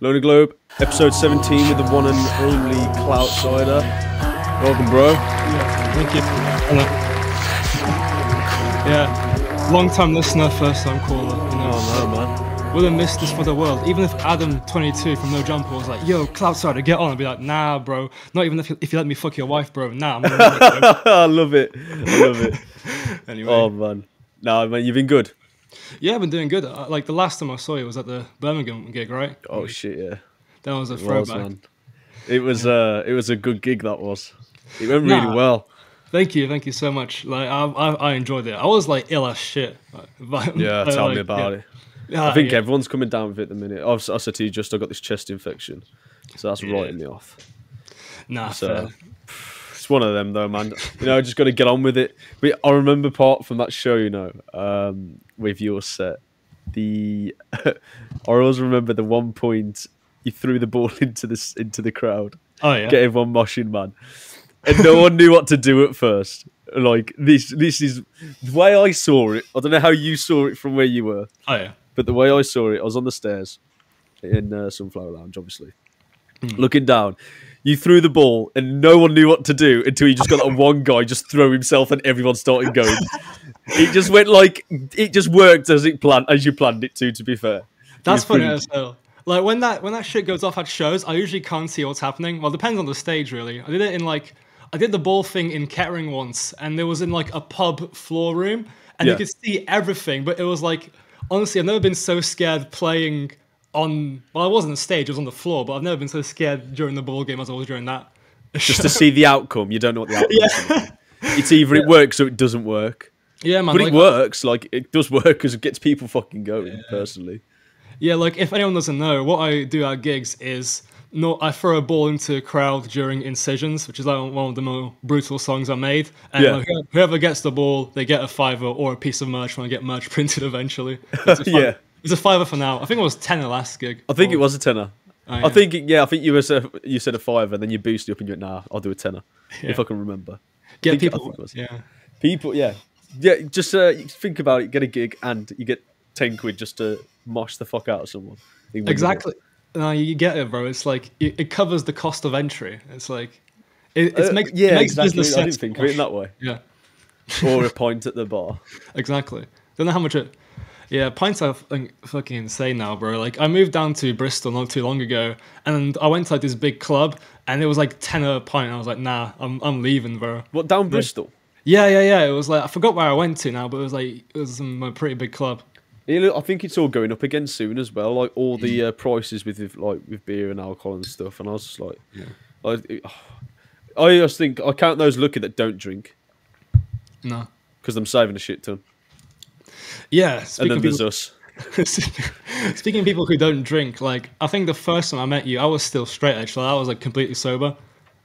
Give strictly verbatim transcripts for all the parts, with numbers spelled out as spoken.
Lonely Globe, episode seventeen with the one and only Cloutsyder. Welcome, bro. Yeah, thank you. Yeah, long time listener, first time caller. You know, oh no, man. Wouldn't miss this for the world. Even if Adam twenty-two from No Jumper was like, "Yo, Cloutsyder, get on," I'd be like, "Nah, bro. Not even if you, if you let me fuck your wife, bro. Nah." I'm gonna do it, bro. I love it. I love it. Anyway. Oh man. Nah, man, you've been good. Yeah, I've been doing good. I, like the last time I saw you was at the Birmingham gig, right? Oh shit, yeah. That was a throwback. Was, it was uh, it was a good gig. That was. It went nah, really well. Thank you, thank you so much. Like I, I, I enjoyed it. I was like ill as shit. But, yeah, but, tell like, me about yeah. it. Yeah, I think yeah. everyone's coming down with it at the minute. I said to you, just I got this chest infection, so that's yeah. right in the off. Nah, so it's one of them though, man. You know, just got to get on with it. But I remember part from that show, you know, um, with your set. The I always remember the one point you threw the ball into this into the crowd. Oh yeah, get everyone moshing, man. And no one knew what to do at first. Like this, this is the way I saw it. I don't know how you saw it from where you were. Oh yeah. But the way I saw it, I was on the stairs in uh, Sunflower Lounge, obviously, mm. looking down. You threw the ball, and no one knew what to do until you just got that one guy just throw himself, and everyone started going. It just went like it just worked as it planned as you planned it to. To be fair, that's funny as hell. Like when that when that shit goes off at shows, I usually can't see what's happening. Well, it depends on the stage, really. I did it in like. I did the ball thing in Kettering once, and it was in like a pub floor room, and yeah. you could see everything. But it was like, honestly, I've never been so scared playing on. Well, I wasn't on stage; I was on the floor. But I've never been so scared during the ball game as I was during that. Just to see the outcome, you don't know what the outcome yeah. is. It's either it yeah. works or it doesn't work. Yeah, man. But like, it works. Like it does work because it gets people fucking going. Yeah. Personally. Yeah, like if anyone doesn't know, what I do at gigs is. No, I throw a ball into a crowd during Incisions, which is like one of the more brutal songs I made. And yeah. like, whoever gets the ball, they get a fiver or a piece of merch when I get merch printed eventually. It's a fiver, yeah. it's a fiver for now. I think it was tenner last gig. I think or, it was a tenner. Oh, yeah. I think, yeah, I think you, were, you said a fiver, and then you boosted up and you went, nah, I'll do a tenner, yeah. if I can remember. Get I think, people, I think it was. yeah. People, yeah. Yeah, just uh, think about it, get a gig, and you get ten quid just to mosh the fuck out of someone. Exactly. It. No, you get it, bro. It's like it, it covers the cost of entry. It's like it, it's uh, makes yeah, it makes exactly. business sense. I didn't think of it in that way. Yeah, or a pint at the bar. Exactly. Don't know how much it. Yeah, pints are fucking insane now, bro. Like I moved down to Bristol not too long ago, and I went to like this big club, and it was like ten a pint. And I was like, nah, I'm I'm leaving, bro. What down yeah. Bristol? Yeah, yeah, yeah. It was like I forgot where I went to now, but it was like it was a pretty big club. I think it's all going up again soon as well, like all the uh, prices with like with beer and alcohol and stuff. And I was just like, yeah. I, I just think I count those lucky that don't drink. No, because I'm saving a shit ton. Yeah, and then there's us. Speaking of people who don't drink, like I think the first time I met you, I was still straight edge. Like I was like completely sober.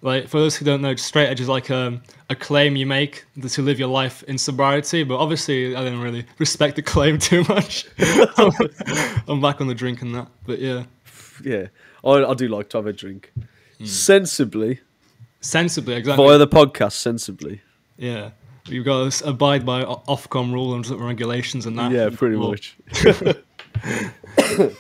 Like for those who don't know, straight edge is like a, a claim you make to live your life in sobriety. But obviously, I didn't really respect the claim too much. I'm back on the drink and that. But yeah, yeah, I, I do like to have a drink mm. sensibly, sensibly, exactly via the podcast, sensibly. Yeah, you've got to abide by Ofcom rules and regulations and that. Yeah, pretty well. much.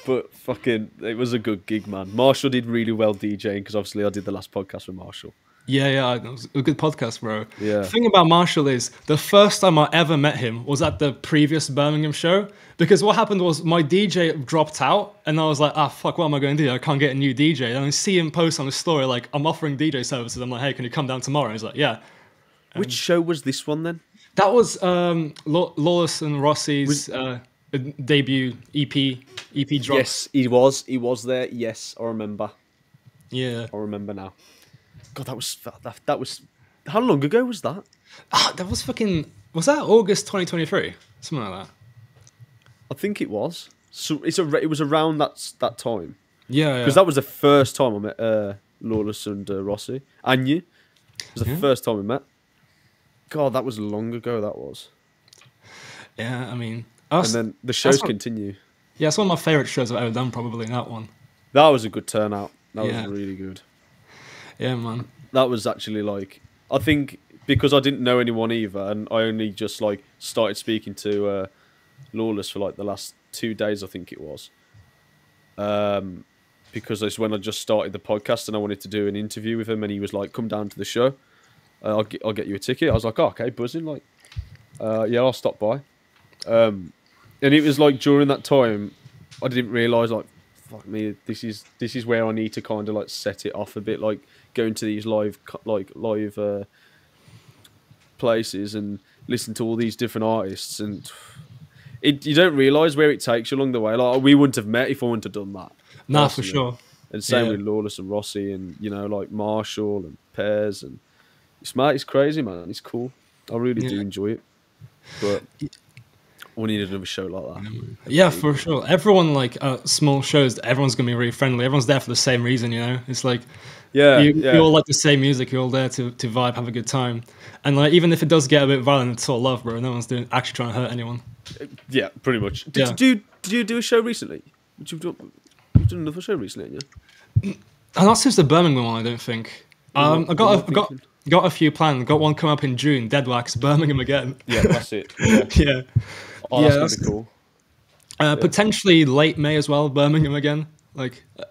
But fucking, it was a good gig, man. Marshall did really well DJing because obviously I did the last podcast with Marshall. Yeah, yeah, it was a good podcast, bro. Yeah. The thing about Marshall is the first time I ever met him was at the previous Birmingham show because what happened was my D J dropped out and I was like, ah, fuck, what am I going to do? I can't get a new D J. And I see him post on his story like, I'm offering D J services. I'm like, hey, can you come down tomorrow? And he's like, yeah. Um, Which show was this one then? That was um, Lawless and Rossi's... Was uh, debut E P E P drop. Yes, he was. He was there. Yes, I remember. Yeah, I remember now. God, that was that, that was. How long ago was that? Ah, that was fucking. Was that August twenty twenty-three? Something like that. I think it was. So it's a. It was around that that time. Yeah, because yeah. that was the first time I met uh, Lawless and uh, Rossi and you. It was the yeah. first time we met. God, that was long ago. That was. Yeah, I mean. Was, and then the shows one, continue. Yeah, it's one of my favourite shows I've ever done, probably, that one. That was a good turnout. That yeah. was really good. Yeah, man. That was actually, like... I think because I didn't know anyone either, and I only just, like, started speaking to uh, Lawless for, like, the last two days, I think it was. Um, because it's when I just started the podcast and I wanted to do an interview with him, and he was like, come down to the show. Uh, I'll, get, I'll get you a ticket. I was like, oh, okay, buzzing. Like, uh, yeah, I'll stop by. Um, and it was like during that time, I didn't realise, like, fuck me, this is this is where I need to kind of like set it off a bit, like going to these live like live uh, places and listen to all these different artists, and it, you don't realise where it takes you along the way. Like, we wouldn't have met if I wouldn't have done that. Nah, personally. For sure. And same yeah. with Lawless and Rossi, and you know, like Marshall and Pez, and it's mate, it's crazy, man. It's cool. I really yeah. do enjoy it, but. We needed another show like that. Yeah, for sure. Everyone, like, uh, small shows, everyone's going to be really friendly. Everyone's there for the same reason, you know? It's like, yeah, you, yeah. you all like the same music. You're all there to, to vibe, have a good time. And, like, even if it does get a bit violent, it's all love, bro. No one's doing, actually trying to hurt anyone. Yeah, pretty much. Did, yeah. you, did you do a show recently? Did you do, you've done another show recently, yeah? And that's just the Birmingham one, I don't think. Um, I got... I got Got a few planned. Got one come up in June. Deadwax, Birmingham again. Yeah, that's it. Yeah. yeah. Oh, that's yeah, gonna be cool. Uh, yeah. Potentially late May as well. Birmingham again. Like, uh,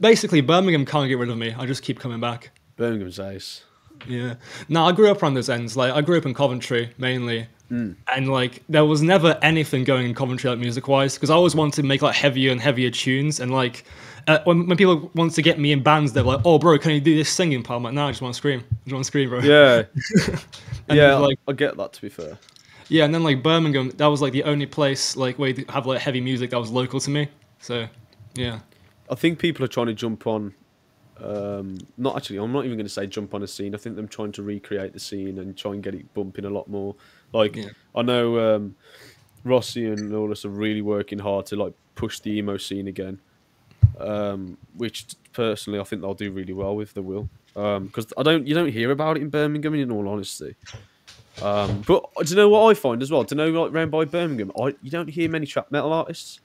basically, Birmingham can't get rid of me. I just keep coming back. Birmingham's ace. Yeah. No, I grew up around those ends. Like, I grew up in Coventry mainly, mm. and like there was never anything going in Coventry like music wise because I always wanted to make like heavier and heavier tunes and like. Uh, when, when people want to get me in bands, they're like, oh, bro, can you do this singing part? I'm like, no, nah, I just want to scream. I just want to scream, bro. Yeah. yeah, like, I get that, to be fair. Yeah, and then, like, Birmingham, that was, like, the only place, like, where you have, like, heavy music that was local to me. So, yeah. I think people are trying to jump on, um, not actually, I'm not even going to say jump on a scene. I think they're trying to recreate the scene and try and get it bumping a lot more. Like, yeah. I know um, Rossi and Lawless are really working hard to, like, push the emo scene again. Um, which personally I think they'll do really well with. They will, because um, I don't you don't hear about it in Birmingham, in all honesty. Um, but do you know what I find as well? Do you know, like, round by Birmingham, I you don't hear many trap metal artists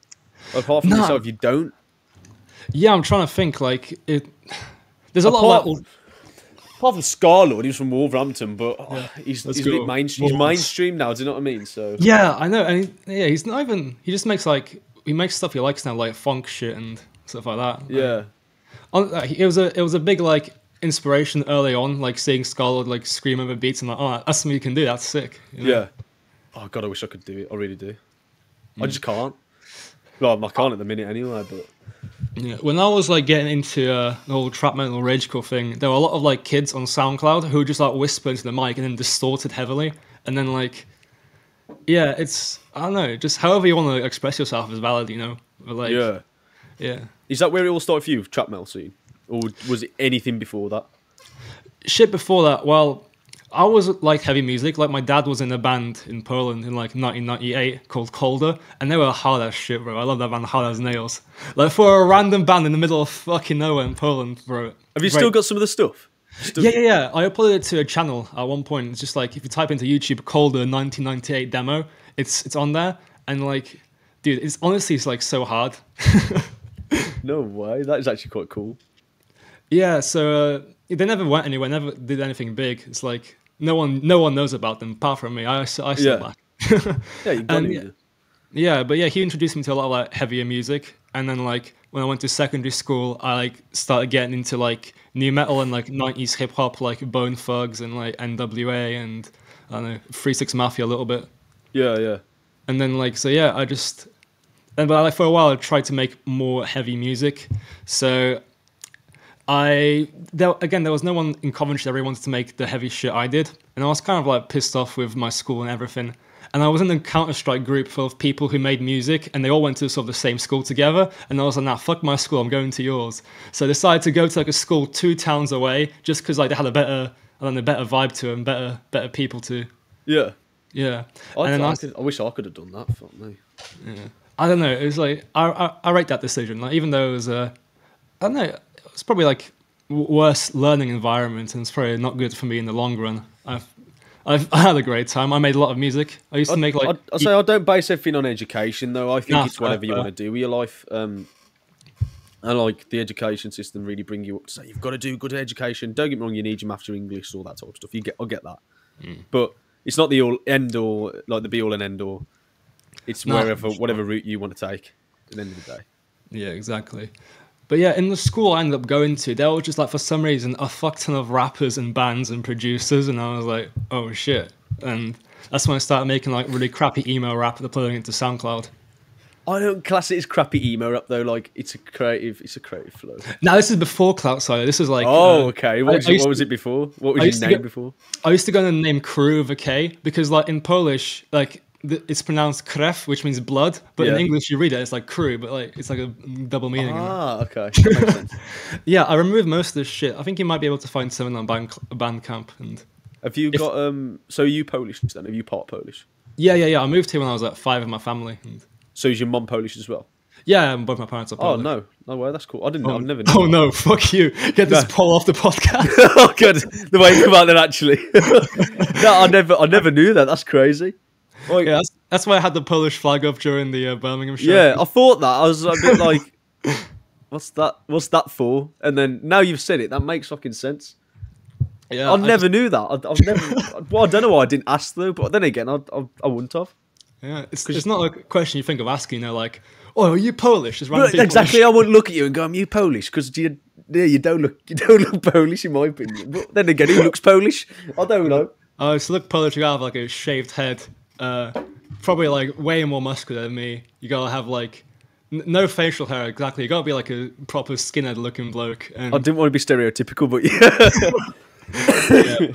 apart from no. yourself. You don't. Yeah, I'm trying to think. Like, it, there's a apart, lot of. Like, apart from Scarlxrd, he's from Wolverhampton, but oh, yeah, he's, he's, cool. main, he's mainstream now. Do you know what I mean? So yeah, I know, and he, yeah, he's not even. He just makes like he makes stuff he likes now, like funk shit and. Stuff like that. Yeah, like, it was a it was a big like inspiration early on, like seeing Scarlxrd like scream over beats and like, oh, that's something you can do. That's sick. You know? Yeah. Oh god, I wish I could do it. I really do. Mm. I just can't. Well, I can't at the minute anyway. But yeah, when I was like getting into uh, the whole trap metal ragecore thing, there were a lot of like kids on SoundCloud who would just like whisper into the mic and then distorted heavily, and then like, yeah, it's I don't know, just however you want to express yourself is valid, you know. But, like, yeah. Yeah. Is that where it all started for you, trap metal scene? Or was it anything before that? Shit before that, well, I was like heavy music. Like, my dad was in a band in Poland in like nineteen ninety-eight called Colder, and they were hard as shit, bro. I love that band, hard as nails. Like, for a random band in the middle of fucking nowhere in Poland, bro. Have you Great. still got some of the stuff? Still yeah, yeah, yeah. I uploaded it to a channel at one point. It's just like, if you type into YouTube, Colder nineteen ninety-eight demo, it's, it's on there. And like, dude, it's honestly, it's like so hard. No way, that is actually quite cool. Yeah, so uh, they never went anywhere, never did anything big. It's like no one, no one knows about them apart from me. I, I still yeah. back. yeah, you got and, it. Yeah. yeah, but yeah, he introduced me to a lot of like heavier music, and then like when I went to secondary school, I like started getting into like new metal and like nineties hip hop, like Bone Thugs and like N W A and I don't know three six Mafia a little bit. Yeah, yeah. And then like so yeah, I just. And but like for a while, I tried to make more heavy music. So I, there, again, there was no one in Coventry that really wanted to make the heavy shit I did. And I was kind of like pissed off with my school and everything. And I was in a Counter-Strike group full of people who made music, and they all went to sort of the same school together. And I was like, nah, fuck my school, I'm going to yours. So I decided to go to like a school two towns away just because like they had a better, I don't know, better vibe to them, better, better people to. Yeah. Yeah. I, and I, could, I wish I could have done that, fuck me. Yeah. I don't know. It was like I I, I rate that decision. Like even though it was a, I don't know. It was probably like worse learning environment, and it's probably not good for me in the long run. I've I've I had a great time. I made a lot of music. I used to make like. I say I don't base everything on education though. I think nah, it's whatever right, you want to do with your life. Um, and like the education system really bring you up to say you've got to do good education. Don't get me wrong. You need your maths, your English, all that type of stuff. You get I get that, mm. but it's not the all end all like the be all and end all. It's wherever, no, whatever route you want to take at the end of the day. Yeah, exactly. But yeah, in the school I ended up going to, they were just like, for some reason, a fuck ton of rappers and bands and producers, and I was like, oh shit. And that's when I started making like really crappy emo rap and uploading it to SoundCloud. I don't class it as crappy emo rap though. Like it's a creative, it's a creative flow. No, this is before Cloutsyder. This is like oh, uh, okay. What was, you, what was it before? What was your name go, before? I used to go and name Crew with a K, because like in Polish, like it's pronounced krew, which means blood, but yeah. in English you read it, it's like crew, but like it's like a double meaning. Ah, okay. That makes sense. Yeah, I removed most of this shit. I think you might be able to find someone on band, Bandcamp. And have you if, got um? So are you Polish then? Are you part Polish? Yeah, yeah, yeah. I moved here when I was like five in my family. And, so is your mum Polish as well? Yeah, both my parents are Polish. Oh, no. No way, that's cool. I didn't know. Oh, I've never known. Oh, no, fuck you. Get this no. poll off the podcast. Oh, good. The way you come out then, actually. No, I never I never knew that. That's crazy. Like, yeah, that's, that's why I had the Polish flag up during the uh, Birmingham show. Yeah, I thought that. I was a bit like, what's that What's that for? And then now you've said it, that makes fucking sense. Yeah, I, I never just... knew that. I, I've never, well, I don't know why I didn't ask, though, but then again, I, I, I wouldn't have. Yeah, it's, it's not a question you think of asking, you know, like, oh, are you Polish? Exactly, I wouldn't look at you and go, are you Polish? Because you, yeah, you, don't look, you don't look Polish, in my opinion. But then again, who looks Polish? I don't know. I uh, just so look Polish, you gotta have like a shaved head, uh, probably like way more muscular than me. You gotta have like, n no facial hair exactly. You gotta be like a proper skinhead looking bloke. And... I didn't want to be stereotypical, but yeah. Yeah.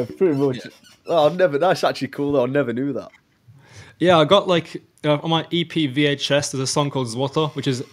Yeah, pretty much. Yeah. Oh, I've never, that's actually cool though, I never knew that. Yeah, I got like, uh, on my E P V H S, there's a song called Złoto, which is,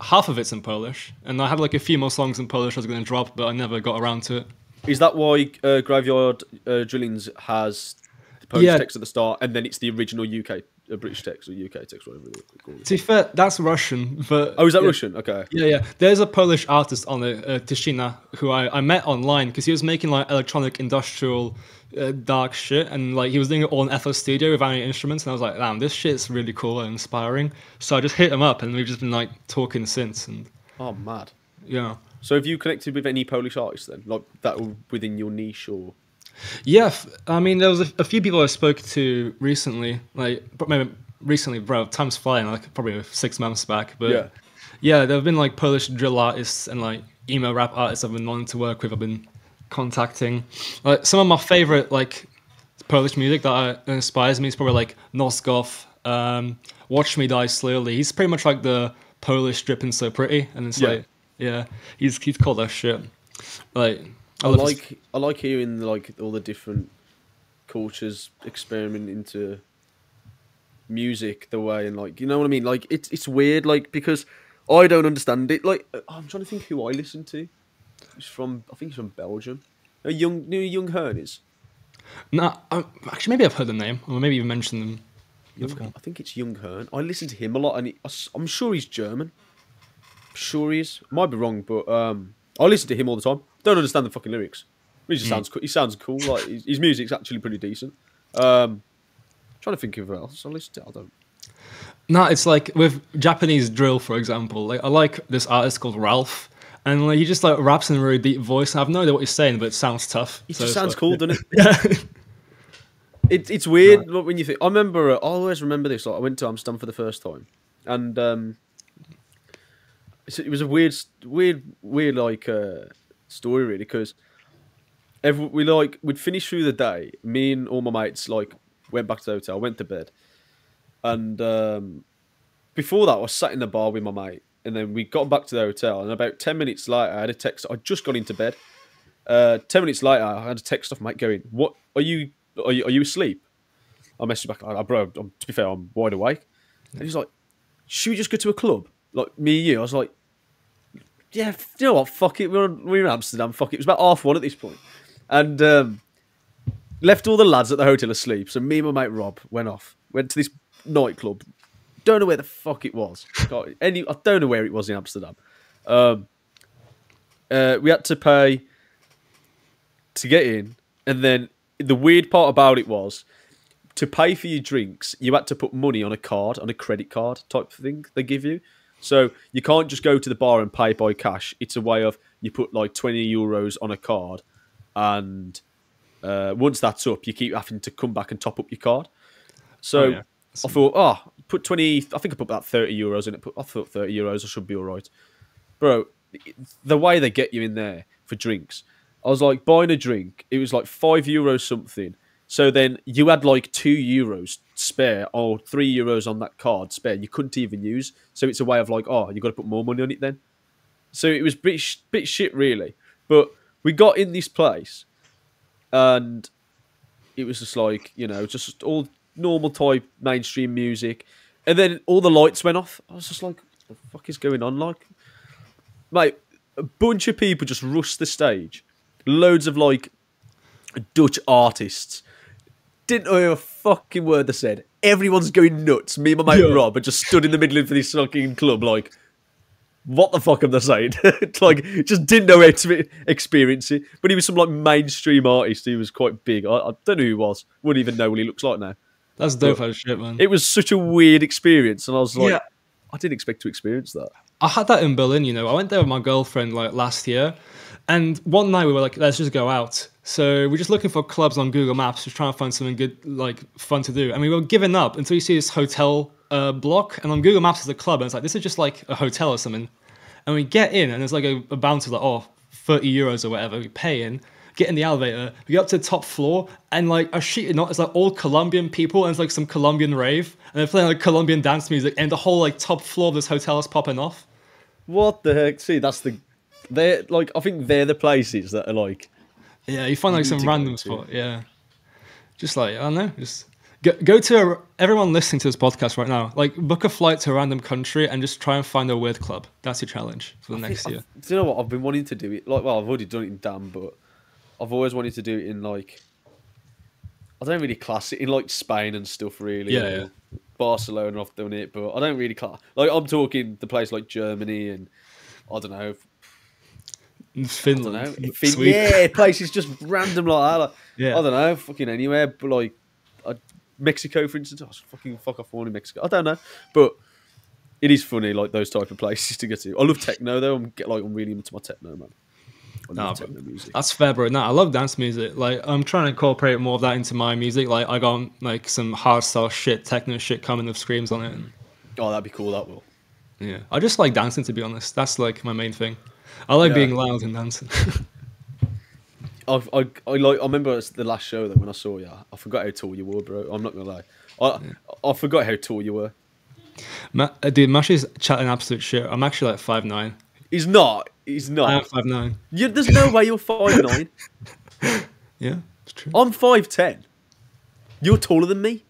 half of it's in Polish. And I had like a few more songs in Polish I was going to drop, but I never got around to it. Is that why uh, Graveyard uh, Drillings has the Polish yeah. text at the start, and then it's the original U K, uh, British text, or U K text, whatever it's called? To be fair, that's Russian. But oh, is that yeah. Russian? Okay. Yeah, yeah. There's a Polish artist on it, uh, Tishina, who I, I met online, because he was making like electronic industrial... Uh, dark shit, and like he was doing it all in F L Studio without any instruments, and I was like, damn, this shit's really cool and inspiring. So I just hit him up, and we've just been like talking since. And oh, mad. Yeah. So have you connected with any Polish artists then, like that were within your niche or? Yeah, I mean, there was a, a few people I spoke to recently, like maybe recently, bro. Time's flying, like probably six months back, but yeah, yeah, there have been like Polish drill artists and like emo rap artists I've been wanting to work with. I've been contacting like some of my favorite like Polish music that I, inspires me is probably like Nosgoth, um Watch Me Die Slowly. He's pretty much like the Polish Dripping So Pretty, and it's yeah. like yeah he's he's called that shit. Like I, I like his... I like hearing like all the different cultures experiment into music the way, and like, you know what I mean, like it's it's weird, like because I don't understand it. Like I'm trying to think who I listen to. He's from, I think he's from Belgium. A young, new Young Hern is. Nah, I'm, actually, maybe I've heard the name, or maybe you mentioned them. Young, I think it's Young Hern. I listen to him a lot, and he, I'm sure he's German. I'm sure he is. Might be wrong, but um, I listen to him all the time. Don't understand the fucking lyrics. He just mm. sounds, he sounds cool. Like his, his music's actually pretty decent. Um, trying to think of who else I listen to. I don't. Nah, it's like with Japanese drill, for example. Like I like this artist called Ralph. And like, he just like raps in a really deep voice. I have no idea what he's saying, but it sounds tough. It so just sounds like, cool, doesn't it? Yeah. it, it's weird no. when you think. I remember, I always remember this. Like, I went to Amsterdam for the first time, and um, it was a weird, weird, weird like uh, story really, because every we like we'd finish through the day. Me and all my mates like went back to the hotel, went to bed, and um, before that, I was sat in the bar with my mate. And then we got back to the hotel, and about ten minutes later, I had a text. I just got into bed. Uh, ten minutes later, I had a text off my mate going, "What are you? Are you? Are you asleep?" I messaged back, oh, "Bro, I'm, to be fair, I'm wide awake." And he's like, "Should we just go to a club? Like me and you?" I was like, "Yeah, you know what? Fuck it. We're on, we're in Amsterdam. Fuck it." It was about half one at this point, and um, left all the lads at the hotel asleep. So me and my mate Rob went off, went to this nightclub. Don't know where the fuck it was. Any, I don't know where it was in Amsterdam. Um, uh, we had to pay to get in, and then the weird part about it was to pay for your drinks, you had to put money on a card, on a credit card type thing they give you. So you can't just go to the bar and pay by cash. It's a way of you put like twenty euros on a card, and uh, once that's up, you keep having to come back and top up your card. So... Oh, yeah. I thought, oh, put twenty. I think I put about thirty euros in it. Put, I thought thirty euros. I should be all right. bro, the way they get you in there for drinks, I was like buying a drink. It was like five euros something. So then you had like two euros spare or three euros on that card spare. You couldn't even use. So it's a way of like, oh, you got to put more money on it then. So it was a bit, bit shit really. But we got in this place and it was just like, you know, just all normal type mainstream music. And then all the lights went off. I was just like, what the fuck is going on? Like, mate, a bunch of people just rushed the stage. Loads of like Dutch artists. Didn't know a fucking word they said. Everyone's going nuts. Me and my mate yeah. Rob had just stood in the middle of this fucking club like, what the fuck am they saying? Like, just didn't know how to experience it. But he was some like mainstream artist who was quite big. I, I don't know who he was. Wouldn't even know what he looks like now. That's dope as shit, man. It was such a weird experience. And I was like, yeah. I didn't expect to experience that. I had that in Berlin, you know. I went there with my girlfriend like last year. And one night we were like, let's just go out. So we're just looking for clubs on Google Maps, just trying to find something good, like fun to do. And we were giving up until you see this hotel uh, block. And on Google Maps is a club. And it's like, this is just like a hotel or something. And we get in and there's like a, a bouncer like, oh, thirty euros or whatever. We pay in, get in the elevator. We get up to the top floor and like, I shit you not, it's like all Colombian people. And it's like some Colombian rave. And they're playing like Colombian dance music. And the whole like top floor of this hotel is popping off. What the heck? See, that's the... They're like, I think they're the places that are like, yeah, you find like some random spot, yeah. Just like, I don't know, just go, go to a, everyone listening to this podcast right now, like, book a flight to a random country and just try and find a weird club. That's your challenge for the next year. Do you know what? I've been wanting to do it, like, well, I've already done it in Dan, but I've always wanted to do it in like, I don't really class it in like Spain and stuff, really. Yeah, yeah. Barcelona, I've done it, but I don't really class, like, I'm talking the place like Germany and I don't know. Finland, I don't know. Fin yeah, places just random like that. Like, yeah. I don't know, fucking anywhere, but like uh, Mexico, for instance. I was fucking fuck off one in Mexico. I don't know, but it is funny, like those type of places to go to. I love techno though. I'm get like I'm really into my techno, man. I nah, techno music. That's fair, bro. Nah, I love dance music. Like I'm trying to incorporate more of that into my music. Like I got like some hardstyle shit, techno shit coming with screams on it. And... Oh, that'd be cool. That will. Yeah, I just like dancing, to be honest. That's like my main thing. I like yeah. being loud and dancing. I, I, I like. I remember the last show that when I saw you, I forgot how tall you were, bro. I'm not gonna lie. I yeah. I forgot how tall you were. Ma Dude, Mash is chatting absolute shit. I'm actually like five nine. He's not. He's not. I'm five nine. You, there's no way you're five nine. Yeah, it's true. I'm five ten. You're taller than me.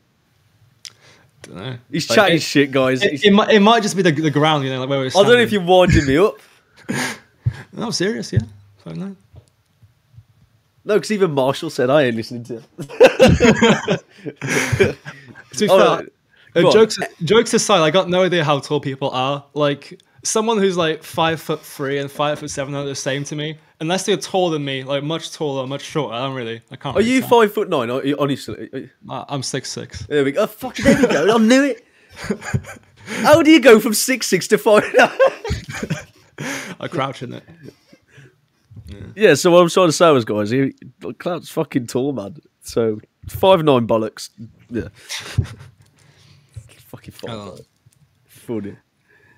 Don't know. He's like, chatting it, shit, guys. It, it might. It might just be the the ground, you know, like where we're standing. I don't know if you're winding me up. No, I'm serious, yeah. Five nine. No, because even Marshall said I ain't listening to him. To be oh, fair, no. uh, jokes, jokes aside, I got no idea how tall people are. Like, someone who's like five foot three and five foot seven are the same to me. Unless they're taller than me, like much taller, much shorter. I don't really, I can't. Are really you count. Five foot nine? Are you, honestly? Are you... I'm six six. There we go. Oh, fuck, there we go. I knew it. How do you go from six six to five nine? I crouch in it. Yeah. Yeah, so what I'm trying to say was, guys, he, Clout's fucking tall, man. So five nine bollocks. Yeah. Fucking five nine. Funny.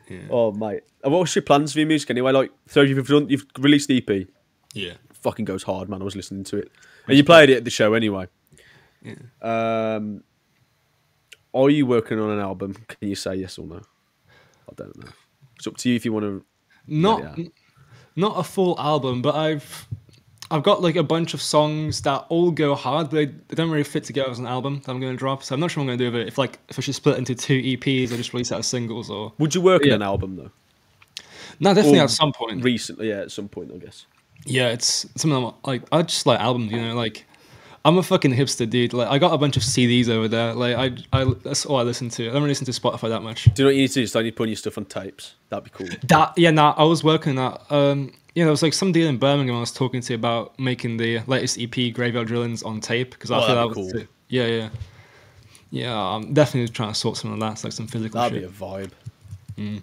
Yeah. Oh mate. And what was your plans for your music anyway? Like, so you've done, you've released the E P. Yeah. It fucking goes hard, man. I was listening to it, and you played it at the show anyway. Yeah. Um, are you working on an album? Can you say yes or no? I don't know. It's up to you if you want to. Not, yeah. not a full album, but I've, I've got like a bunch of songs that all go hard, but they, they don't really fit together as an album that I'm going to drop. So I'm not sure what I'm going to do with it. If like, if I should split into two E Ps or just release it as singles, or would you work on yeah. an album though? No, definitely or at some point. Recently, yeah, at some point, I guess. Yeah, it's something I'm, like I just like albums, you know. Like I'm a fucking hipster, dude. Like I got a bunch of C Ds over there. Like I, I that's all I listen to. I don't really listen to Spotify that much. Do you know what you need to do? Start you putting your stuff on tapes. That'd be cool. That, yeah, nah, I was working on that. Um, you know, there was like some deal in Birmingham I was talking to about making the latest E P, Graveyard Drillings, on tape. Because oh, I thought that was cool. Yeah, yeah. Yeah, I'm definitely trying to sort some of that. It's like some physical that'd shit. That'd be a vibe. Mm.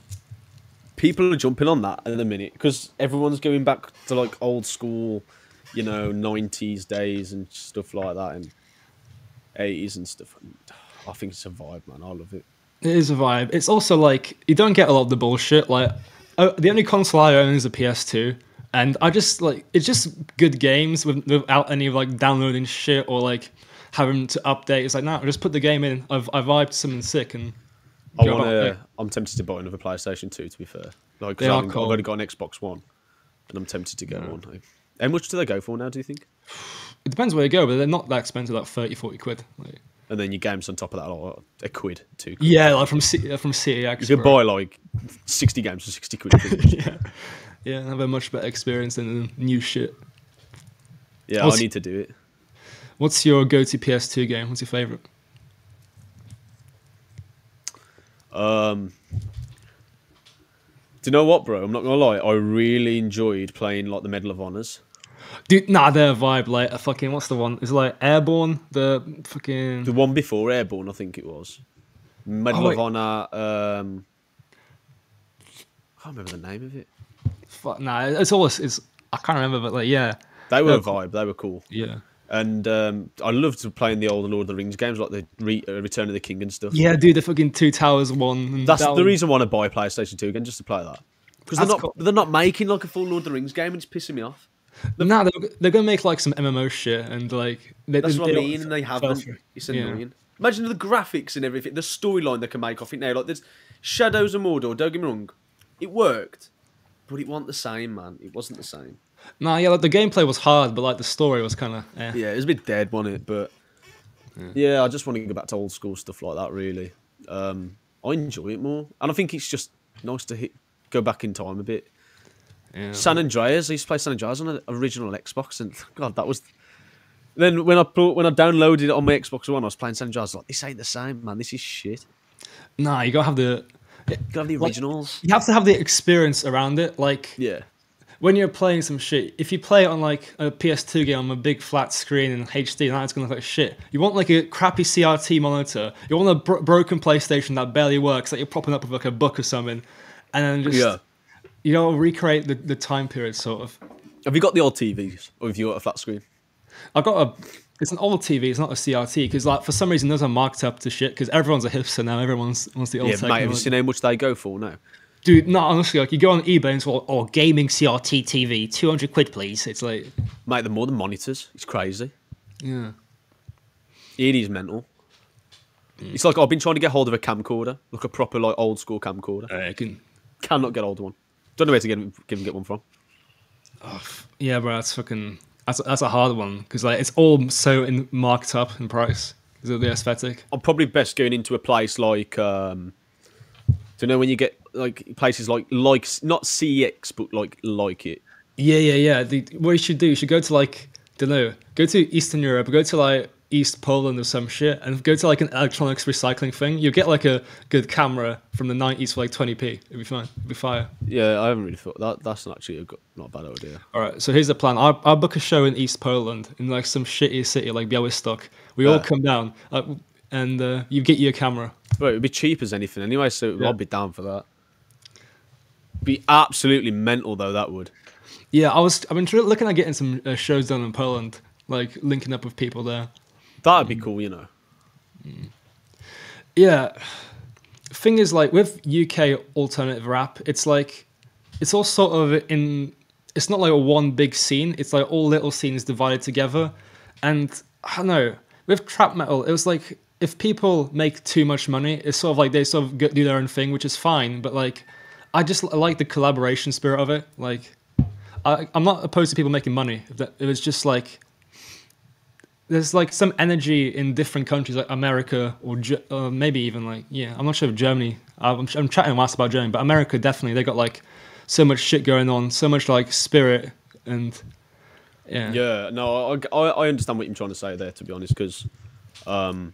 People are jumping on that at the minute. Because everyone's going back to like old school, you know, nineties days and stuff like that. And eighties and stuff. I think it's a vibe, man. I love it. It is a vibe. It's also like, you don't get a lot of the bullshit. Like, Uh, the only console I own is a P S two, and I just like it's just good games with, without any of like downloading shit or like having to update. It's like nah, I'll just put the game in. I've I vibed something sick and. I want to. I'm tempted to buy another PlayStation two. To be fair, like they I are cool. I've already got an Xbox One, and I'm tempted to get yeah. one. Like, how much do they go for now? Do you think? It depends where they go, but they're not that expensive. Like thirty, forty quid. Like, and then your games on top of that are like a quid, two quid. Yeah, like from C from C E X. You could buy like sixty games for sixty quid. yeah, yeah, and have a much better experience than new shit. Yeah, what's, I need to do it. What's your go-to P S two game? What's your favorite? Um, do you know what, bro? I'm not gonna lie. I really enjoyed playing like the Medal of Honors. Dude, nah, they're a vibe. Like a fucking what's the one? It's like Airborne. The fucking the one before Airborne, I think it was. Medal oh, of Honor. Um, I can't remember the name of it. Fuck, nah, it's always it's. I can't remember, but like yeah, they were a vibe. They were cool. Yeah. And um, I loved playing the old Lord of the Rings games, like the Re uh, Return of the King and stuff. Yeah, dude, the fucking Two Towers one. That's the reason why I buy PlayStation two again, just to play that. Because they're not cool. they're not making like a full Lord of the Rings game, and it's pissing me off. They're, nah, they're, they're going to make like some M M O shit, and like they, that's they, what they I mean. And they haven't. It's annoying. Yeah. Imagine the graphics and everything, the storyline they can make off it now. Like there's Shadows of Mordor. Don't get me wrong, it worked, but it wasn't the same, man. It wasn't the same. Nah, yeah, like the gameplay was hard, but like the story was kind of eh. yeah, it was a bit dead, wasn't it? But yeah. yeah, I just want to go back to old school stuff like that. Really, um, I enjoy it more, and I think it's just nice to hit, go back in time a bit. Yeah. San Andreas, I used to play San Andreas on an original Xbox, and God, that was. Then when I brought, when I downloaded it on my Xbox One, I was playing San Andreas. I was like, this ain't the same, man. This is shit. Nah, you gotta have the, you gotta have the originals. Like, you have to have the experience around it, like yeah. when you're playing some shit, if you play it on like a P S two game on a big flat screen and H D, now it's gonna look like shit. You want like a crappy C R T monitor. You want a bro broken PlayStation that barely works, that you're propping up with like a book or something, and then just yeah. you know recreate the, the time period sort of. Have you got the old T Vs, or have you got a flat screen? I've got a. It's an old T V. It's not a C R T because like for some reason those are marked up to shit because everyone's a hipster now. Everyone's wants the old. Yeah, mate. Have you seen how much they go for now? Dude, no, honestly, like you go on eBay and it's like, oh, gaming C R T T V, two hundred quid, please. It's like, mate, the more the monitors, it's crazy. Yeah, it is mental. Mm. It's like I've been trying to get hold of a camcorder, like a proper like old school camcorder. I can cannot get hold of one. Don't know where to get get, get one from. Oh, yeah, bro, that's fucking that's that's a hard one because like it's all so in, marked up in price because of the aesthetic. I'm probably best going into a place like. Um, Do you know when you get like places like like not C E X but like like it? Yeah, yeah, yeah. The, what you should do, you should go to like don't know, go to Eastern Europe, go to like East Poland or some shit, and go to like an electronics recycling thing. You'll get like a good camera from the nineties for like twenty p. It'll be fine. It'll be fire. Yeah, I haven't really thought that. That's actually a good, not a bad idea. All right, so here's the plan. I'll, I'll book a show in East Poland in like some shitty city like Białystok. We yeah. all come down. Uh, And uh, you get your camera. Well, it'd be cheap as anything anyway, so yeah. I'd be down for that. Be absolutely mental though that would. Yeah, I was. I've been looking at getting some uh, shows done in Poland, like linking up with people there. That'd be mm. cool, you know. Mm. Yeah. Thing is, like with U K alternative rap, it's like it's all sort of in. It's not like a one big scene. It's like all little scenes divided together, and I don't know. With trap metal, it was like. If people make too much money, it's sort of like they sort of do their own thing, which is fine. But like, I just I like the collaboration spirit of it. Like, I, I'm not opposed to people making money. It was just like there's like some energy in different countries, like America or uh, maybe even like yeah, I'm not sure if Germany. I'm, I'm chatting last about Germany, but America definitely they got like so much shit going on, so much like spirit and yeah. Yeah, no, I I understand what you're trying to say there, to be honest, because. Um,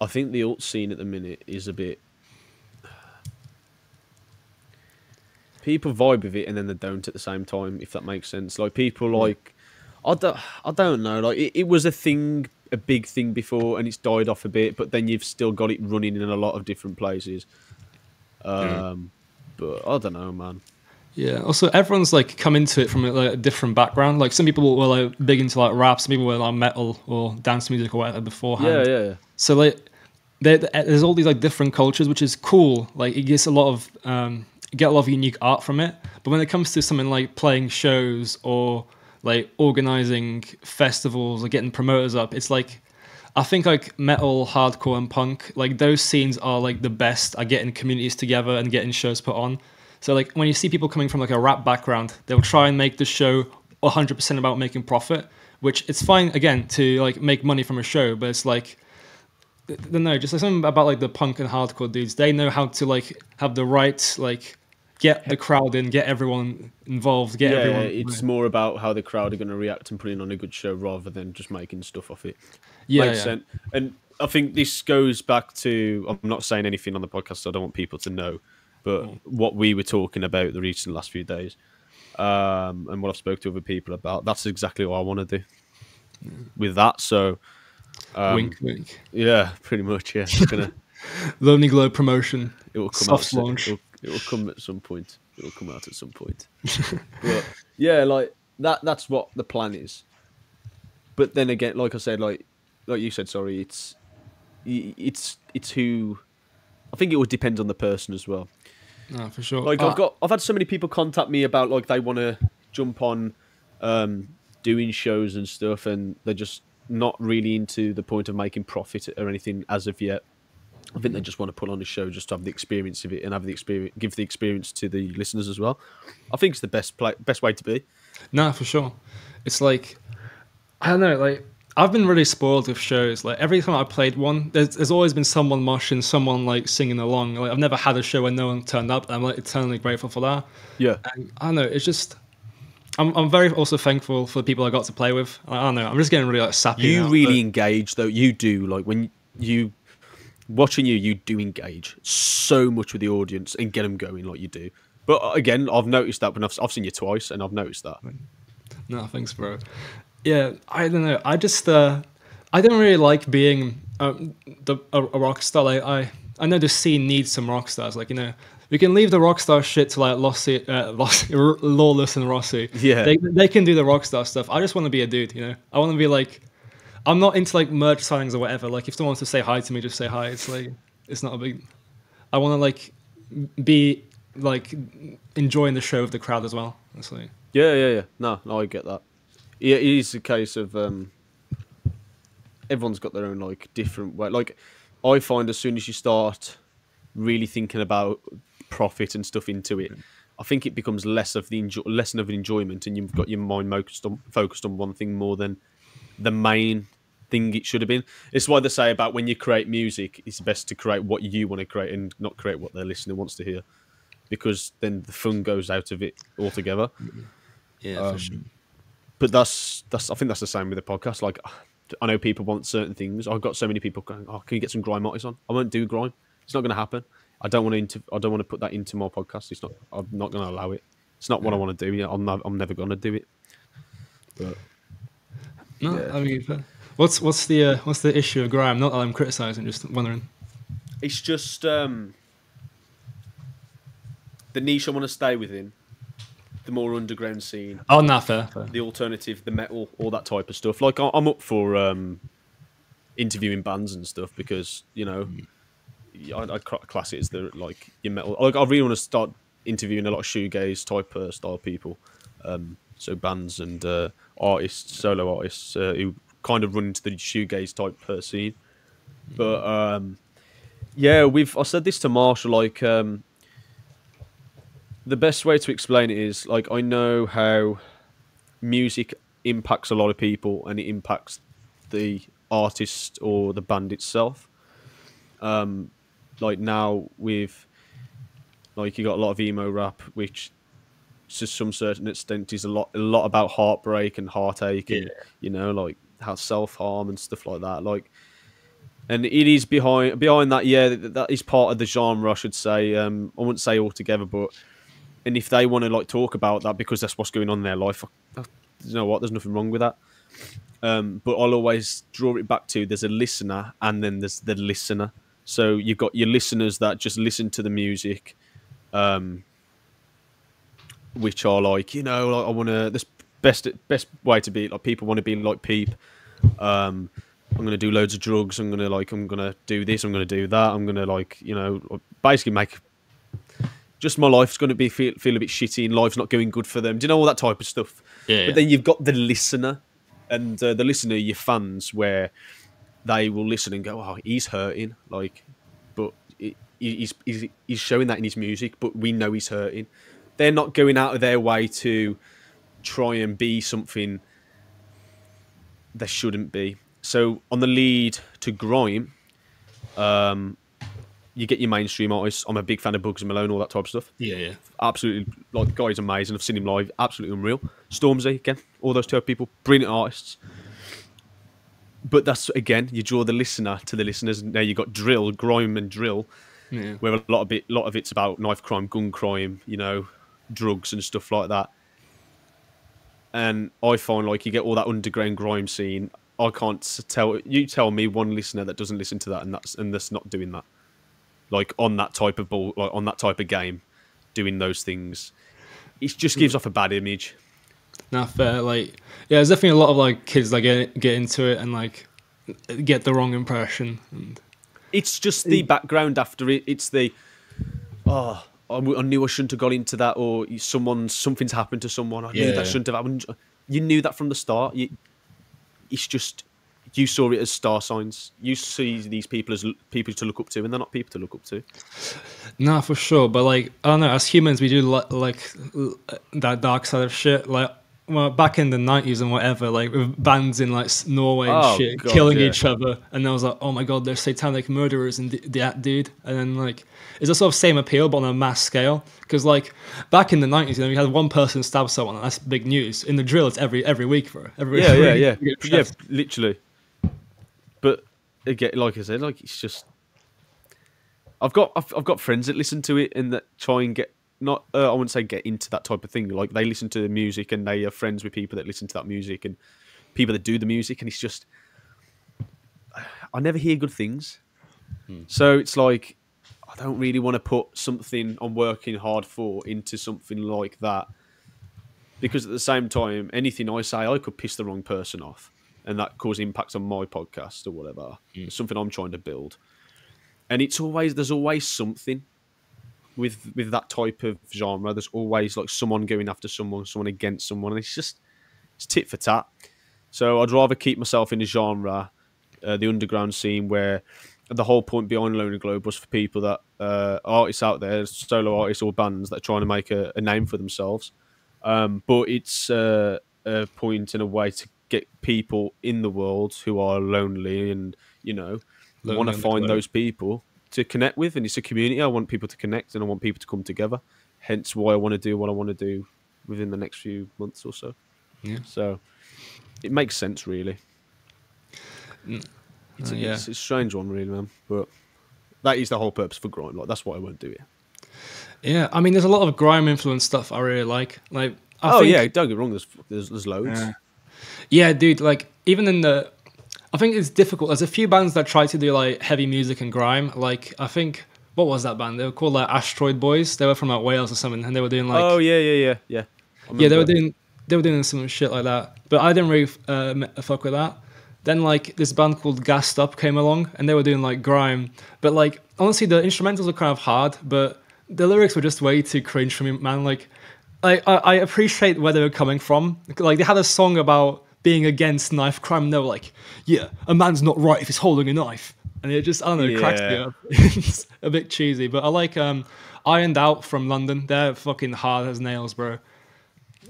I think the alt scene at the minute is a bit... People vibe with it and then they don't at the same time, if that makes sense. Like, people like... I don't, I don't know. Like, it, it was a thing, a big thing before, and it's died off a bit, but then you've still got it running in a lot of different places. Um, yeah. But I don't know, man. Yeah, also, everyone's, like, come into it from like, a different background. Like, some people were, like, big into, like, rap. Some people were, like, metal or dance music or whatever beforehand. Yeah, yeah, yeah. So, like... There, there's all these like different cultures, which is cool. Like it gives a lot of um, get a lot of unique art from it. But when it comes to something like playing shows or like organizing festivals or getting promoters up, it's like, I think like metal, hardcore and punk, like those scenes are like the best at getting communities together and getting shows put on. So like when you see people coming from like a rap background, they'll try and make the show one hundred percent about making profit, which it's fine, again, to like make money from a show, but it's like, I don't know, just like something about like the punk and hardcore dudes, they know how to like have the right, like get the crowd in, get everyone involved, get yeah, everyone. Yeah, it's more about how the crowd are going to react and putting on a good show rather than just making stuff off it. Yeah, yeah. And I think this goes back to, I'm not saying anything on the podcast, so I don't want people to know, but oh. what we were talking about the recent last few days um, and what I've spoke to other people about, that's exactly what I want to do with that. So, um, wink, wink. Yeah, pretty much. Yeah, gonna, Lonely Globe promotion. It will come soft out, launch. It will, it will come at some point. It will come out at some point. But yeah, like that. That's what the plan is. But then again, like I said, like like you said, sorry, it's it's it's who. I think it would depend on the person as well. No, for sure. Like uh, I've got, I've had so many people contact me about like they want to jump on um, doing shows and stuff, and they're just not really into the point of making profit or anything as of yet. I think they just want to put on a show just to have the experience of it and have the experience, give the experience to the listeners as well. I think it's the best play, best way to be. No, for sure. It's like, I don't know, like I've been really spoiled with shows. Like every time I played one, there's, there's always been someone moshing, someone like singing along. Like I've never had a show where no one turned up. And I'm like eternally grateful for that. Yeah. And I don't know, it's just, I'm, I'm very also thankful for the people I got to play with. I don't know, I'm just getting really like sappy. You now, really but... engage though. You do, like when you, watching you, you do engage so much with the audience and get them going like you do. But again, I've noticed that when I've, I've seen you twice and I've noticed that. No, thanks, bro. Yeah, I don't know. I just, uh, I don't really like being um, the, a, a rock star. Like, I, I know the scene needs some rock stars. Like, you know, we can leave the rock star shit to like Lossi, uh, Lossi, Lawless and Rossi. Yeah. They, they can do the rock star stuff. I just want to be a dude, you know? I want to be like, I'm not into like merch signings or whatever. Like if someone wants to say hi to me, just say hi. It's like, it's not a big, I want to like be like enjoying the show of the crowd as well. It's like, yeah, yeah, yeah. No, no, I get that. Yeah, it is a case of, um, everyone's got their own like different way. Like I find as soon as you start really thinking about profit and stuff into it, I think it becomes less of the enjo less of an enjoyment, and you've got your mind focused on, focused on one thing more than the main thing it should have been. It's why they say about when you create music, it's best to create what you want to create and not create what the listener wants to hear, because then the fun goes out of it altogether. Yeah, um, for sure. But that's that's I think that's the same with the podcast. Like I know people want certain things. I've got so many people going, "Oh, can you get some grime artists on?" I won't do grime. It's not going to happen. I don't want to. Inter I don't want to put that into my podcast. It's not. I'm not going to allow it. It's not what yeah. I want to do. Yeah, I'm not, I'm never going to do it. But. No, yeah. I mean, what's what's the uh, what's the issue of grime? Not that I'm criticising, just wondering. It's just um, the niche I want to stay within, the more underground scene. Oh, nah, fair, fair. The alternative, the metal, all that type of stuff. Like I'm up for um, interviewing bands and stuff because you know, mm. I, I class it as the like your metal. Like I really want to start interviewing a lot of shoegaze type uh, style people. Um, So bands and uh, artists, solo artists, uh, who kind of run into the shoegaze type per scene. But um, yeah, we've. I said this to Marshall. Like um, the best way to explain it is like I know how music impacts a lot of people, and it impacts the artist or the band itself. Um, like now with like you got a lot of emo rap, which. To some certain extent is a lot a lot about heartbreak and heartache and yeah. you know, like how self-harm and stuff like that, like and it is behind behind that. Yeah, that, that is part of the genre, I should say. um I wouldn't say altogether, but and if they want to like talk about that because that's what's going on in their life, I, you know what, there's nothing wrong with that. Um but I'll always draw it back to there's a listener and then there's the listener. So you've got your listeners that just listen to the music, um which are like, you know, like I want to, this best best way to be, like people want to be like Peep. Um, I'm going to do loads of drugs. I'm going to like, I'm going to do this. I'm going to do that. I'm going to like, you know, basically make just my life's going to be feel, feel a bit shitty and life's not going good for them. Do you know all that type of stuff? Yeah, but yeah. then you've got the listener and uh, the listener, your fans, where they will listen and go, oh, he's hurting. Like, but it, he's, he's, he's showing that in his music, but we know he's hurting. They're not going out of their way to try and be something they shouldn't be. So on the lead to grime, um, you get your mainstream artists. I'm a big fan of Bugs Malone, all that type of stuff. Yeah, yeah. Absolutely. Like, the guy's amazing. I've seen him live. Absolutely unreal. Stormzy, again, all those two people, brilliant artists. But that's, again, you draw the listener to the listeners. Now you've got drill, grime and drill, yeah. where a lot of it, lot of it's about knife crime, gun crime, you know, drugs and stuff like that. And I find, like, you get all that underground grime scene. I can't tell, you tell me one listener that doesn't listen to that and that's and that's not doing that, like on that type of ball, like on that type of game, doing those things. It just gives off a bad image. Nah, fair. Like, yeah, there's definitely a lot of like kids that get get into it and like get the wrong impression. And it's just the background after it. It's the oh, I knew I shouldn't have got into that, or someone something's happened to someone. I knew yeah. that shouldn't have happened. You knew that from the start. You, It's just, you saw it as star signs. You see these people as people to look up to, and they're not people to look up to. Nah, for sure. But like, I don't know, as humans, we do li like that dark side of shit. Like, well, back in the nineties and whatever, like with bands in like Norway and oh, shit, god, killing yeah. each other. And I was like, oh my God, they're satanic murderers and that dude. And then like, it's a sort of same appeal, but on a mass scale. Because like back in the nineties, you know, you had one person stab someone, and that's big news. In the drill, it's every every week, bro. Every yeah, week, yeah, yeah, yeah, literally. But again, like I said, like it's just, I've got I've, I've got friends that listen to it and that try and get. Not, uh, I wouldn't say get into that type of thing. Like, they listen to the music and they are friends with people that listen to that music and people that do the music, and it's just, I never hear good things. Hmm. So it's like, I don't really want to put something I'm working hard for into something like that, because at the same time, anything I say, I could piss the wrong person off and that cause impacts on my podcast or whatever. Hmm. It's something I'm trying to build. And it's always, there's always something. With with that type of genre, there's always like someone going after someone, someone against someone, and it's just it's tit for tat. So I'd rather keep myself in the genre, uh, the underground scene, where the whole point behind Lonely Globe was for people that uh, artists out there, solo artists or bands that are trying to make a, a name for themselves. Um, but it's uh, a point in a way to get people in the world who are lonely and you know want to find those people to connect with, and it's a community. I want people to connect and I want people to come together, hence why I want to do what I want to do within the next few months or so. Yeah, so it makes sense, really. Uh, it's, a, yeah. it's, it's a strange one, really, man, but that is the whole purpose for grime. Like, that's why I won't do it. Yeah, I mean, there's a lot of grime influence stuff I really like. Like, I oh think, yeah, don't get wrong, there's there's, there's loads. Yeah. Yeah, dude, like even in the, I think it's difficult. There's a few bands that try to do like heavy music and grime. Like, I think, what was that band? They were called like Asteroid Boys. They were from like Wales or something, and they were doing like, oh yeah, yeah, yeah, yeah. Yeah, they were doing they were doing some shit like that. But I didn't really uh, fuck with that. Then like this band called Gassed Up came along, and they were doing like grime. But like honestly, the instrumentals were kind of hard, but the lyrics were just way too cringe for me, man. Like, I I, I appreciate where they were coming from. Like, they had a song about being against knife crime, and they were like, yeah, a man's not right if he's holding a knife. And it just, I don't know, yeah. cracks me up. It's a bit cheesy, but I like um, Ironed Out from London. They're fucking hard as nails, bro.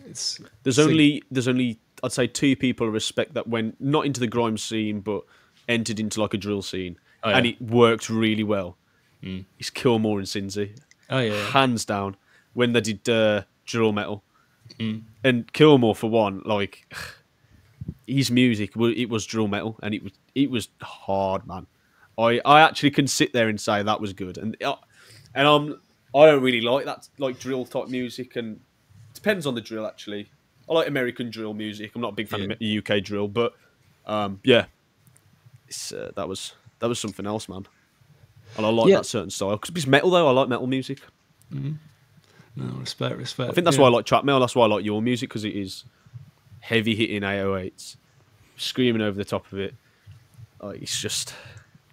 It's There's sick. only, there's only, I'd say two people I respect that went, not into the grime scene, but entered into like a drill scene. Oh, yeah. And it worked really well. Mm. It's Kilmore and Sinzi. Oh yeah, yeah. Hands down, when they did uh, drill metal. Mm. And Kilmore, for one, like, his music, it was drill metal, and it was it was hard, man. I I actually can sit there and say that was good, and uh, and I'm I don't really like that like drill type music, and depends on the drill actually. I like American drill music. I'm not a big fan yeah. of the U K drill, but um, yeah, it's, uh, that was that was something else, man. And I like yeah. that certain style because it's metal though. I like metal music. Mm-hmm. No, respect, respect. I think that's yeah. why I like trap metal. That's why I like your music, because it is heavy hitting eight oh eights, screaming over the top of it. Like, it's just,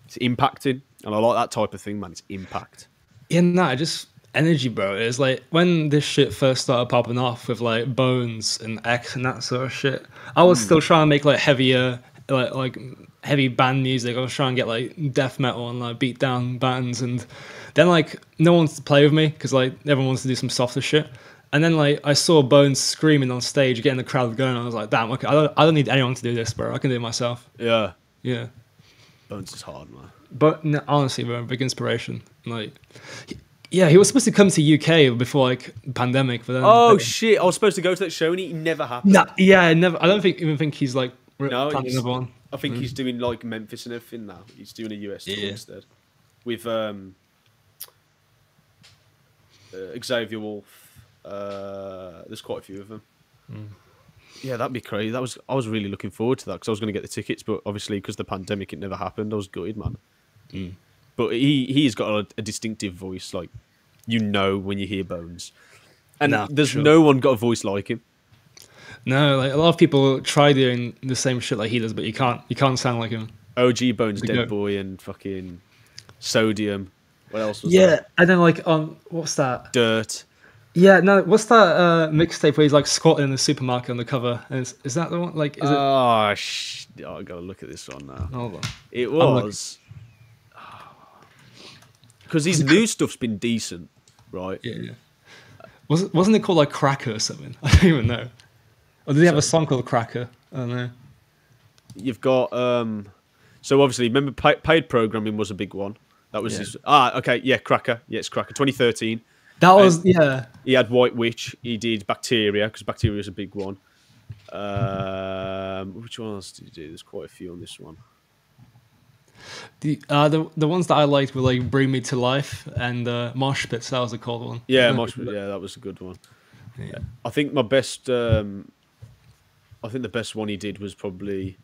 it's impacting, and I like that type of thing, man. It's impact. Yeah, no, I just energy, bro. It was like when this shit first started popping off with like Bones and X and that sort of shit, I was mm. still trying to make like heavier, like like heavy band music. I was trying to get like death metal and like beat down bands, and then like no one wants to play with me because like everyone wants to do some softer shit. And then like I saw Bones screaming on stage, getting the crowd going. And I was like, damn, okay, I don't, I don't need anyone to do this, bro. I can do it myself. Yeah, yeah. Bones is hard, man. But no, honestly, bro, big inspiration. Like, he, yeah, he was supposed to come to U K before like the pandemic. But then, oh like, shit, I was supposed to go to that show and it never happened. Nah, yeah, never. I don't think even think he's like no, planning another one. I think mm. he's doing like Memphis and everything now. He's doing a U S tour yeah. instead with um, uh, Xavier Wolf. Uh, there's quite a few of them. Mm. Yeah, that'd be crazy. That was I was really looking forward to that because I was going to get the tickets, but obviously because the pandemic, it never happened. I was gutted, man. Mm. But he he's got a, a distinctive voice, like you know when you hear Bones, and nah, there's sure. no one got a voice like him. No, like a lot of people try doing the same shit like he does, but you can't you can't sound like him. O G Bones, Dead go. Boy, and fucking Sodium. What else was yeah, that? And then like um, what's that? Dirt. Yeah, no, what's that uh, mixtape where he's like squatting in the supermarket on the cover? And is, is that the one? Like, is oh, it... sh oh, I gotta look at this one now. Hold on. It was. Because oh. his new stuff's been decent, right? Yeah, yeah. Was, wasn't it called like Cracker or something? I don't even know. Or did he have so, a song called Cracker? I don't know. You've got. Um, so obviously, remember pay, paid programming was a big one. That was yeah. his. Ah, okay. Yeah, Cracker. Yeah, it's Cracker. twenty thirteen. That was, and yeah. He had White Witch. He did Bacteria, because Bacteria is a big one. Um, which one else did he do? There's quite a few on this one. The uh, the, the ones that I liked were like Bring Me to Life and uh, Marsh Pits. That was a cold one. Yeah, Marsh Pits. Yeah, that was a good one. Yeah. I think my best, um, I think the best one he did was probably,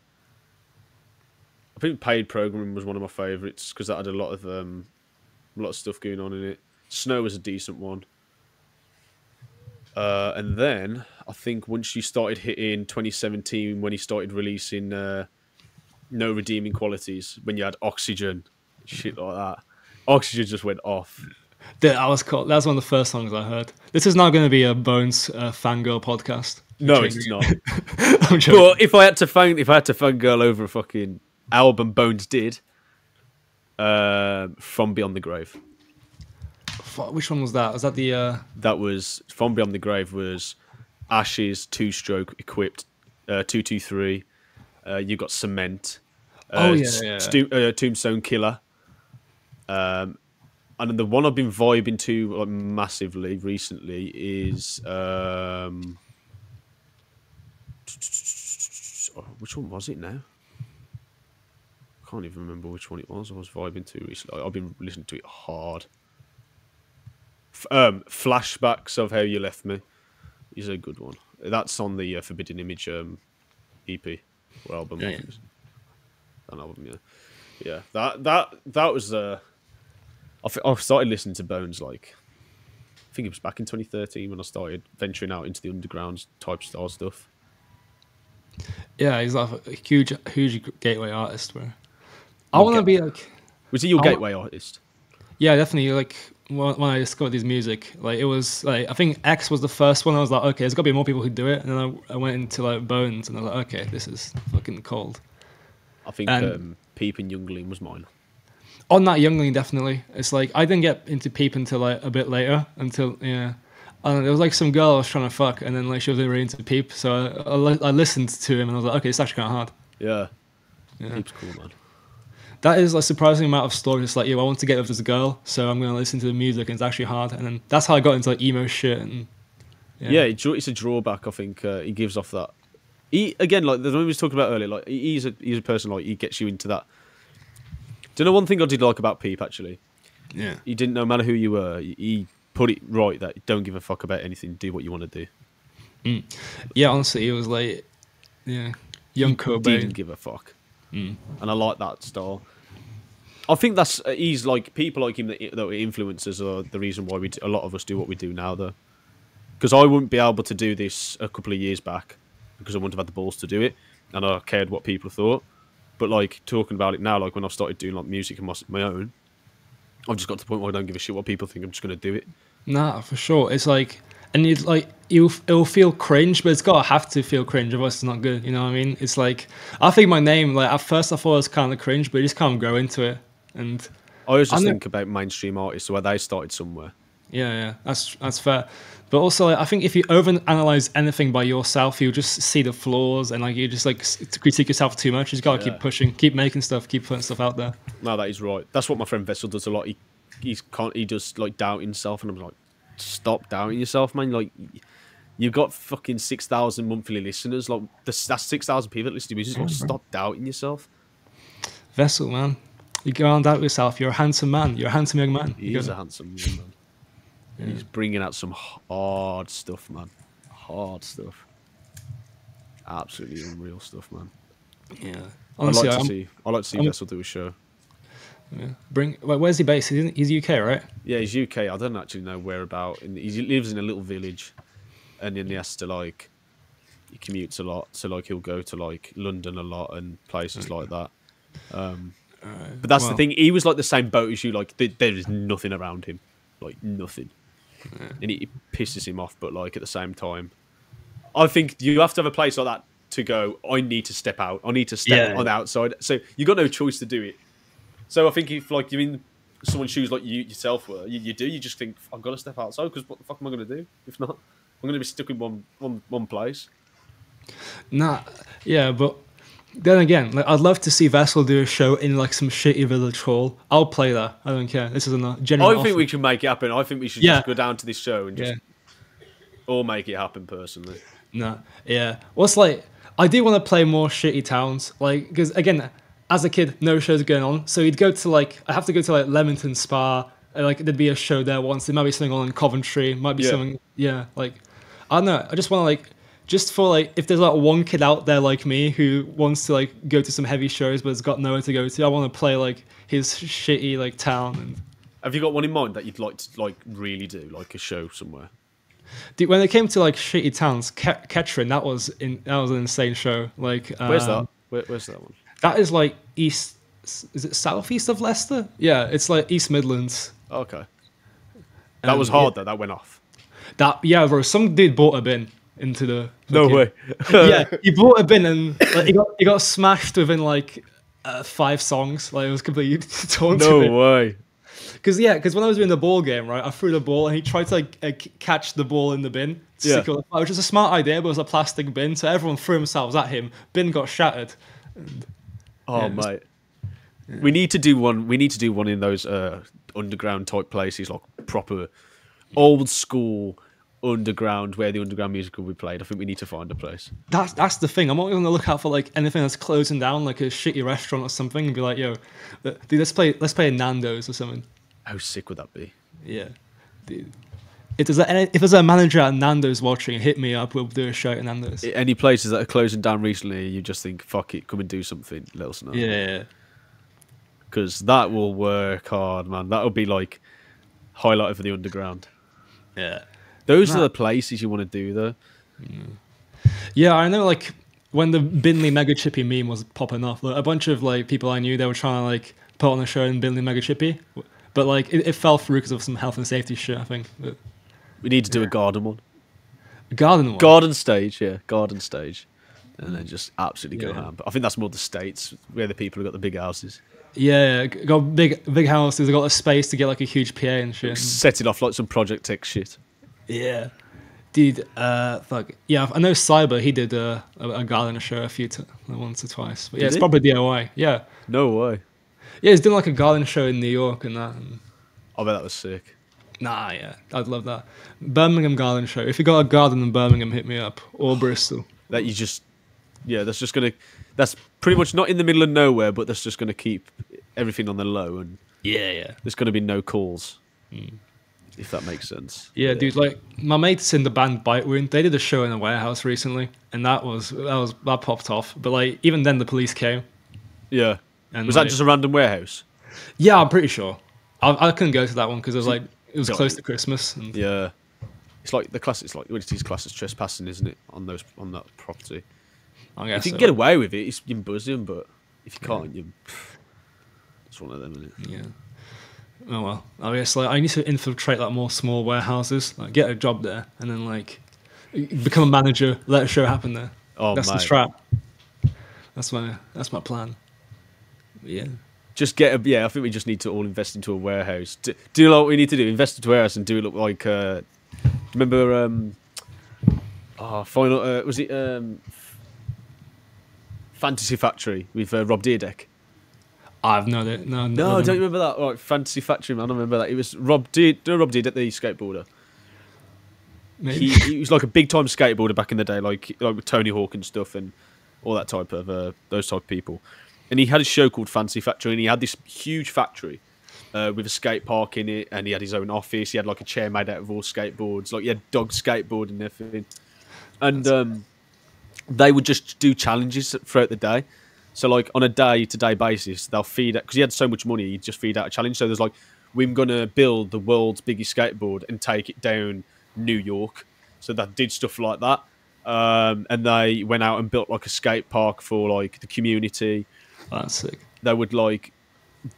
I think Paid Programming was one of my favourites, because that had a lot of, um, a lot of stuff going on in it. Snow was a decent one. Uh, and then I think once you started hitting twenty seventeen, when he started releasing uh, No Redeeming Qualities, when you had Oxygen, shit like that. Oxygen just went off. Dude, I was caught. That was one of the first songs I heard. This is not going to be a Bones uh, fangirl podcast. No, it's not. I'm joking. Well, if I had to fang, if I had to fangirl over a fucking album Bones did, uh, From Beyond the Grave. Which one was that? Was that the? Uh... That was From Beyond the Grave. Was Ashes, Two Stroke, Equipped, uh, Two Two Three. Uh, you got Cement. Uh, oh yeah, yeah, yeah. Uh, Tombstone Killer. Um, and then the one I've been vibing to like, massively recently is um, which one was it now? I can't even remember which one it was. I was vibing to recently. I've been listening to it hard. Um, Flashbacks of How You Left Me is a good one. That's on the uh, Forbidden Image um, E P or album. Yeah, yeah. An album, yeah. Yeah, that that that was. Uh, I I started listening to Bones like I think it was back in twenty thirteen when I started venturing out into the underground type style stuff. Yeah, he's like a huge huge gateway artist, bro. I want to be like. Was he your I gateway artist? Yeah, definitely. Like. When I discovered his music, like it was like I think X was the first one. I was like, okay, there's got to be more people who do it. And then I, I went into like Bones, and I was like, okay, this is fucking cold. I think and, um, Peep and Youngling was mine. On that Youngling, definitely. It's like I didn't get into Peep until like a bit later. Until yeah, and there was like some girl I was trying to fuck, and then like she was really into Peep, so I, I, li I listened to him, and I was like, okay, it's actually kind of hard. Yeah, yeah. Peep's cool, man. That is a surprising amount of stories. It's like, yo, I want to get with this girl, so I'm going to listen to the music, and it's actually hard. And then that's how I got into like, emo shit. And yeah, yeah, it's a drawback. I think uh, he gives off that. He again, like the one we was talking about earlier. Like he's a he's a person like he gets you into that. Do you know one thing I did like about Peep actually? Yeah, he didn't no matter who you were. He put it right that don't give a fuck about anything. Do what you want to do. Mm. Yeah, honestly, it was like yeah, young Cobain didn't give a fuck. Mm. And I like that style. I think that's he's like people like him that, that were influencers are the reason why we do, a lot of us do what we do now though, because I wouldn't be able to do this a couple of years back because I wouldn't have had the balls to do it and I cared what people thought. But like talking about it now, like when I've started doing like music and my, my own, I've just got to the point where I don't give a shit what people think. I'm just going to do it. Nah, for sure. It's like, and it's like, you'll, it'll feel cringe, but it's got to have to feel cringe, otherwise it's not good. You know what I mean? It's like, I think my name, like, at first I thought it was kind of cringe, but you just can't grow into it. And I always just think about mainstream artists, where they started somewhere. Yeah, yeah, that's that's fair. But also, like, I think if you overanalyze anything by yourself, you'll just see the flaws, and like you just like critique yourself too much. You just gotta yeah. keep pushing, keep making stuff, keep putting stuff out there. No, that is right. That's what my friend Vessel does a lot. He he's can't he does like doubt himself, and I'm like, stop doubting yourself, man. Like, you've got fucking six thousand monthly listeners. Like, that's six thousand people that listen to music. Like, stop doubting yourself. Vessel, man, you go and doubt yourself. You're a handsome man. You're a handsome young man. He you is a handsome young man. Yeah. He's bringing out some hard stuff, man. Hard stuff. Absolutely unreal stuff, man. Yeah. Honestly, I'd like to I'm, see. I'd like to see I'm, Vessel do a show. Yeah. Bring. Well, where's he based? He's, he's U K, right? Yeah, he's U K. I don't actually know where about. He lives in a little village, and then he has to like. He commutes a lot, so like he'll go to like London a lot and places okay. like that. Um, uh, but that's well. the thing. He was like the same boat as you. Like th there is nothing around him. Like nothing. Yeah. And it pisses him off, but like at the same time, I think you have to have a place like that to go, I need to step out, I need to step yeah. on the outside. So you got no choice to do it. So I think if like you're in someone's shoes like you yourself were, you, you do, you just think, I've got to step outside, because what the fuck am I going to do? If not, I'm going to be stuck in one, one, one place. Nah, yeah, but then again, like, I'd love to see Vessel do a show in like some shitty village hall. I'll play that. I don't care. This is a genuine. I think we can make it happen. I think we should yeah. just go down to this show and just yeah. all make it happen personally. No, yeah. What's well, like? I do want to play more shitty towns, like because again, as a kid, no shows going on. So you'd go to like I have to go to like Leamington Spa, and like there'd be a show there once. There might be something on in Coventry. Might be yeah. something. Yeah, like I don't know. I just want to like. Just for like, if there's like one kid out there like me who wants to like go to some heavy shows but has got nowhere to go to, I want to play like his shitty like town. And have you got one in mind that you'd like to like really do like a show somewhere? Dude, when it came to like shitty towns, Ke Kettering, that was in that was an insane show. Like, um, where's that? Where, where's that one? That is like east. Is it southeast of Leicester? Yeah, it's like East Midlands. Okay. That um, was hard yeah. though. That went off. That yeah, bro. Some dude bought a bin. Into the no way yeah he bought a bin and like, he got he got smashed within like uh, five songs. Like it was completely torn no to way because yeah because when I was doing the ball game, right, I threw the ball and he tried to like uh, catch the ball in the bin to yeah. stick it, which was a smart idea, but it was a plastic bin, so everyone threw themselves at him. Bin got shattered and, oh yeah, mate was, yeah. we need to do one we need to do one in those uh underground type places, like proper old school underground, where the underground music will be played. I think we need to find a place. That's that's the thing. I'm always on the lookout for like anything that's closing down, like a shitty restaurant or something, and be like, yo, dude, let's play let's play a Nando's or something. How sick would that be? Yeah, dude. If there's a, if there's a manager at Nando's watching, hit me up. We'll do a show at Nando's. Any places that are closing down recently, you just think, fuck it, come and do something. Let us know. Yeah, because that will work hard, man. That'll be like highlighted for the underground. Yeah. Those nah. are the places you want to do, though. Yeah, I know, like, when the Binley Mega Chippy meme was popping off, like, a bunch of, like, people I knew, they were trying to, like, put on a show in Binley Mega Chippy. But, like, it, it fell through because of some health and safety shit, I think. But, we need to do yeah. a garden one. A garden one? Garden stage, yeah. Garden stage. And then just absolutely yeah. go ham. But I think that's more the States, where the people have got the big houses. Yeah, got big big houses. They've got a space to get, like, a huge P A and shit. Set it off like some Project X shit. Yeah, dude. Uh, fuck. Yeah, I know Cyber. He did a, a, a garden show a few times, once or twice. But yeah, did it's it? probably D I Y. Yeah. No way. Yeah, he's doing like a garden show in New York and that. And... I bet that was sick. Nah, yeah, I'd love that. Birmingham garden show. If you got a garden in Birmingham, hit me up, or Bristol. That you just, yeah, that's just gonna, that's pretty much not in the middle of nowhere, but that's just gonna keep everything on the low and yeah, yeah. There's gonna be no calls. Mm. If that makes sense. Yeah, yeah, dude. Like my mates in the band Bite Wound, they did a show in a warehouse recently, and that was that was that popped off. But like even then, the police came. Yeah. And was like, that just a random warehouse? Yeah, I'm pretty sure. I, I couldn't go to that one because it was like it was close to Christmas. And yeah. It's like the class. It's like it is class as trespassing, isn't it? On those on that property. I guess if you can so. get away with it, it's you're buzzing. But if you can't, yeah. you. It's one of them, isn't it? Yeah. oh well, I guess like I need to infiltrate like more small warehouses, like get a job there, and then like become a manager. Let a show happen there. Oh, that's my. the trap. That's my that's my plan. Yeah. Just get a, yeah. I think we just need to all invest into a warehouse. Do, do like what we need to do. Invest into a warehouse and do it look like. Uh, remember, um, oh, final uh, was it um, Fantasy Factory with uh, Rob Deerdeck? I've no idea. No, no, no I don't remember that. Right, Fantasy Factory, man. I don't remember that. It was Rob Deer, no, Rob Deerdeck, the skateboarder. Maybe. He, he was like a big time skateboarder back in the day, like like with Tony Hawk and stuff, and all that type of uh, those type of people. And he had a show called Fantasy Factory, and he had this huge factory uh, with a skate park in it, and he had his own office. He had like a chair made out of all skateboards, like he had dog skateboard and everything. And um, they would just do challenges throughout the day. So like on a day-to-day basis, they'll feed out, because he had so much money, he'd just feed out a challenge. So there's like, we're gonna build the world's biggest skateboard and take it down New York. So they did stuff like that, um, and they went out and built like a skate park for like the community. That's sick. They would like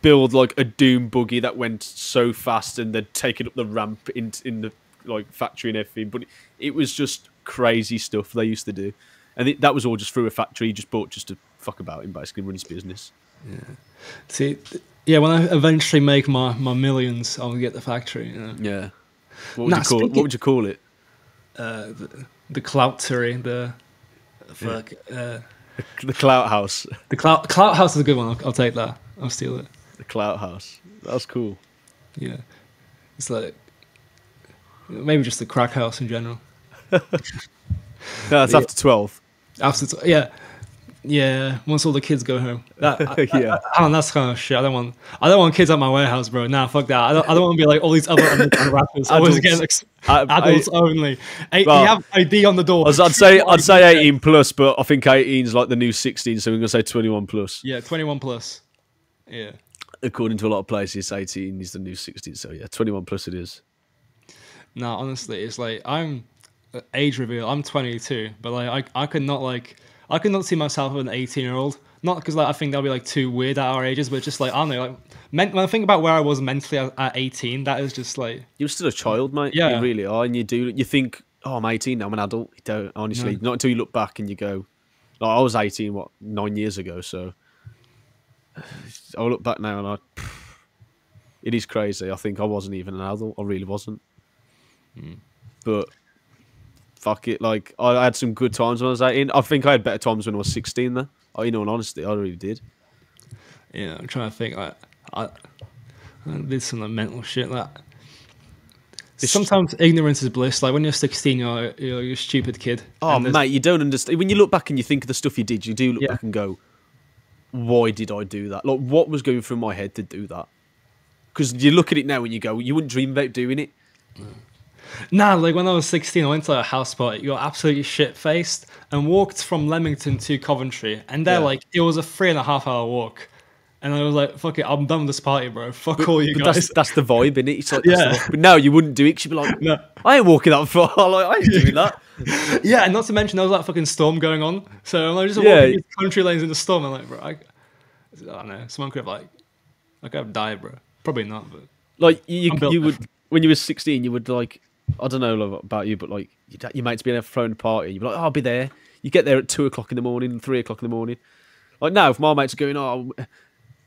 build like a doom buggy that went so fast, and they'd take it up the ramp in in the like factory and everything. But it was just crazy stuff they used to do, and it, that was all just through a factory. He just bought just to fuck about him, basically run his business. Yeah. See, yeah. When I eventually make my my millions, I'll get the factory. You know? Yeah. What would nah, you call it? What would you call it? Uh, the, the Cloutsyder. The fuck. Yeah. Uh, The Clout House. The Clout Clout House is a good one. I'll, I'll take that. I'll steal it. The Clout House. That's cool. Yeah, it's like maybe just the crack house in general. No, that's yeah. after twelve. After tw yeah, yeah. Once all the kids go home. That, I, yeah. I, I don't, that's kind of shit. I don't want. I don't want kids at my warehouse, bro. Nah, fuck that. I don't. I don't want to be like all these other rappers. I was getting adults I, only. Eight, well, you have I D on the door. I'd say I'd say eighteen plus, but I think eighteen is like the new sixteen, so we're gonna say twenty-one plus. Yeah, twenty-one plus. Yeah. According to a lot of places, eighteen is the new sixteen. So yeah, twenty-one plus it is. No, nah, honestly, it's like I'm age reveal. I'm twenty-two, but like I I could not like I could not see myself as an eighteen-year-old. Not because like I think that'll be like too weird at our ages, but just like I don't know. Like men when I think about where I was mentally at, at eighteen, that is just like you're still a child, mate. Yeah, you really are. And you do you think, oh, I'm eighteen now, I'm an adult. You don't honestly. Yeah. Not until you look back and you go, like, I was eighteen, what nine years ago. So I look back now and I, it is crazy. I think I wasn't even an adult. I really wasn't. Mm. But fuck it, like I had some good times when I was eighteen. I think I had better times when I was sixteen though. Oh, you know, in honesty, I really did. Yeah, I'm trying to think. Like, I, I did some like, mental shit. Like, sometimes ignorance is bliss. Like when you're sixteen, you're you're, you're a stupid kid. Oh, mate, you don't understand. When you look back and you think of the stuff you did, you do look yeah. back and go, "Why did I do that? Like, what was going through my head to do that?" Because you look at it now and you go, "You wouldn't dream about doing it." No. Nah, like when I was sixteen, I went to a house party, you got absolutely shit-faced, and walked from Leamington to Coventry. And they're yeah. like, it was a three and a half hour walk. And I was like, fuck it, I'm done with this party, bro. Fuck but, all you guys. That's, that's the vibe, isn't it? It's like, yeah. But no, you wouldn't do it. She'd be like, no. I ain't walking that far. Like, I ain't doing that. Yeah, and not to mention, there was that fucking storm going on. So I'm like, just yeah. walking these country lanes in the storm. I'm like, bro, I, I don't know. Someone could have, like, I could have died, bro. Probably not, but. Like, you, you would, when you were sixteen, you would, like, I don't know about you, but like your mates being able to throw in a party, you'd be like, oh, I'll be there. You get there at two o'clock in the morning, three o'clock in the morning. Like now, if my mates are going, oh,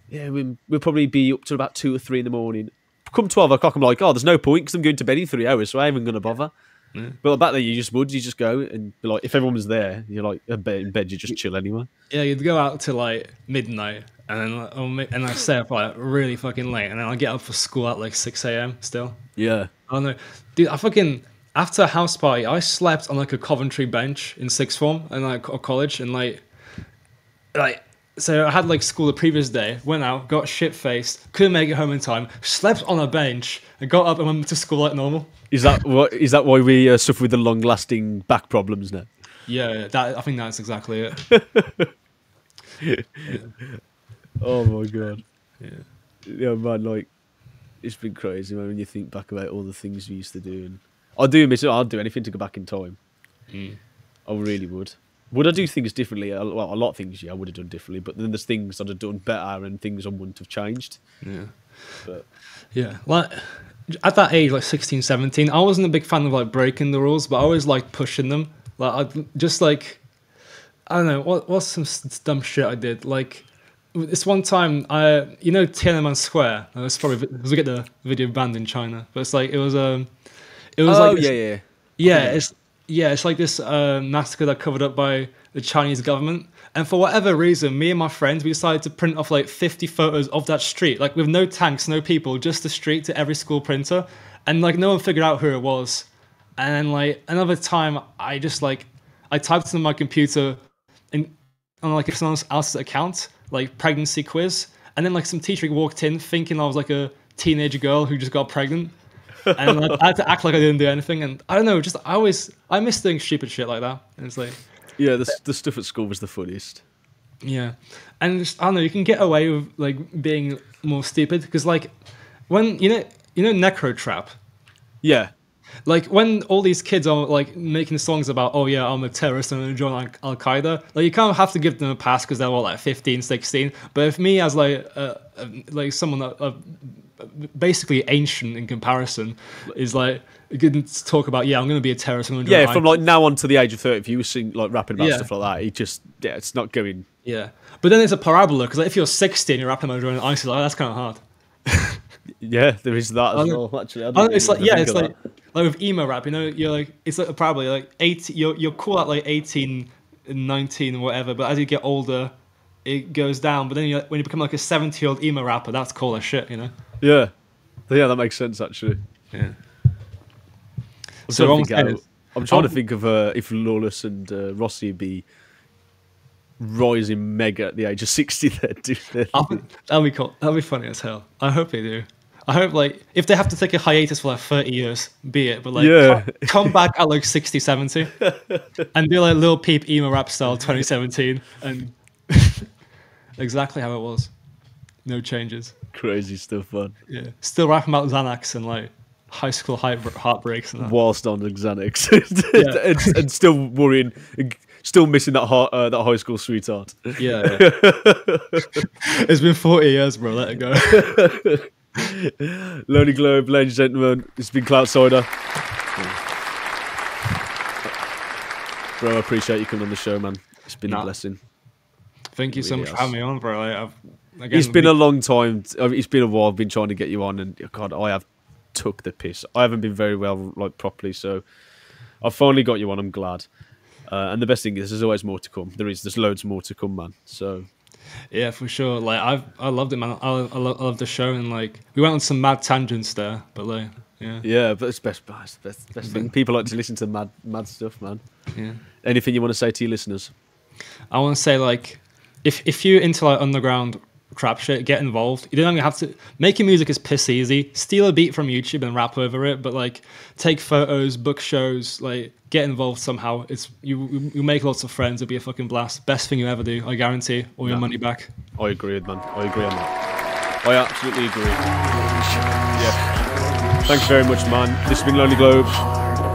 yeah, we'll, we'll probably be up to about two or three in the morning. Come twelve o'clock, I'm like, oh, there's no point because I'm going to bed in three hours, so I ain't even gonna bother. Yeah. But like back there, you just would, you just go and be like, if everyone was there, you're like in bed, you just chill anyway. Yeah, you'd go out till like midnight, and then like, I'll make, and I stay up like really fucking late, and then I get up for school at like six a.m. still. Yeah. I know, dude. I fucking after a house party, I slept on like a Coventry bench in sixth form and like or college, and like, like so I had like school the previous day, went out, got shit faced, couldn't make it home in time, slept on a bench, and got up and went to school like normal. Is that what? Is that why we uh, suffer with the long lasting back problems now? Yeah, that I think that's exactly it. Yeah. Yeah. Oh my god. Yeah. Yeah, man. Like. It's been crazy, man, when you think back about all the things we used to do. And I do miss it. I'd do anything to go back in time. Mm. I really would. Would I do things differently? Well, a lot of things, yeah, I would have done differently. But then there's things I'd have done better and things I wouldn't have changed. Yeah. But yeah, like at that age, like sixteen, seventeen, I wasn't a big fan of like breaking the rules, but I always liked pushing them. Like I just like, I don't know, what what's some dumb shit I did? Like this one time, I you know Tiananmen Square. That's probably because we get the video banned in China, but it's like it was um, it was oh, like yeah, yeah, yeah, okay. it's yeah, it's like this uh, massacre that covered up by the Chinese government. And for whatever reason, me and my friends, we decided to print off like fifty photos of that street, like with no tanks, no people, just the street to every school printer. And like no one figured out who it was. And then like another time, I just like, I typed in my computer in, on like someone else's account, like pregnancy quiz. And then like some teacher walked in thinking I was like a teenage girl who just got pregnant. And like, I had to act like I didn't do anything. And I don't know, just I always, I miss doing stupid shit like that. And it's like... Yeah, the, the stuff at school was the funniest. Yeah. And just, I don't know, you can get away with like being more stupid because like when, you know, you know Necro Trap? Yeah. Like when all these kids are like making songs about, oh yeah, I'm a terrorist and I'm gonna join Al-Qaeda, like you kind of have to give them a pass because they're all like fifteen, sixteen. But if me as like, uh, uh, like someone that, uh, basically ancient in comparison is like you couldn't talk about yeah I'm going to be a terrorist I'm yeah from like now on to the age of thirty if you were sing, like rapping about yeah. stuff like that he just yeah it's not going yeah but then there's a parabola because like, if you're sixty and you're rapping about joining ISIS like, that's kind of hard. Yeah, there is that as well actually. I don't know, it's like yeah it's like that. Like with emo rap, you know, you're like it's like a parabola, you're like eight you're, you're cool at like eighteen, nineteen or whatever, but as you get older it goes down. But then you're, when you become like a seventy year old emo rapper, that's cool as shit, you know. Yeah, yeah, that makes sense actually. Yeah. I'm so trying to think out, I'm trying um, to think of uh, if Lawless and uh, Rossi would be rising mega at the age of sixty. That do that'll be cool. That'll be funny as hell. I hope they do. I hope like if they have to take a hiatus for like thirty years, be it. But like yeah. come, come back at like sixty, seventy, and do like Lil Peep emo rap style twenty seventeen, and exactly how it was. No changes. Crazy stuff, man. Yeah, still rapping about Xanax and like high school heartbreaks and that. Whilst on Xanax, and, and, and still worrying, still missing that heart, uh, that high school sweetheart. Yeah, yeah. It's been forty years, bro. Let it go. Lonely Globe, ladies and gentlemen. It's been Cloutsyder. Bro, I appreciate you coming on the show, man. It's been nah. a blessing. Thank you really so much has. for having me on, bro. Like, I've Again, it's been a long time. It's been a while. I've been trying to get you on, and God, I have took the piss. I haven't been very well, like properly. So I finally got you on. I'm glad. Uh, and the best thing is, there's always more to come. There is. There's loads more to come, man. So yeah, for sure. Like I've, I loved it, man. I, I, lo I loved the show, and like we went on some mad tangents there. But like, yeah, yeah. But it's best. It's the best, best thing. People like to listen to mad, mad stuff, man. Yeah. Anything you want to say to your listeners? I want to say like, if if you're into like underground trap shit, get involved. You don't even have to. Making music is piss easy. Steal a beat from YouTube and rap over it, but like take photos, book shows, like get involved somehow. It's you you make lots of friends. It'll be a fucking blast. Best thing you ever do, I guarantee. All your yeah. money back. I agree, man. I agree on that. I absolutely agree. Yeah. Thanks very much, man. This has been Lonely Globe.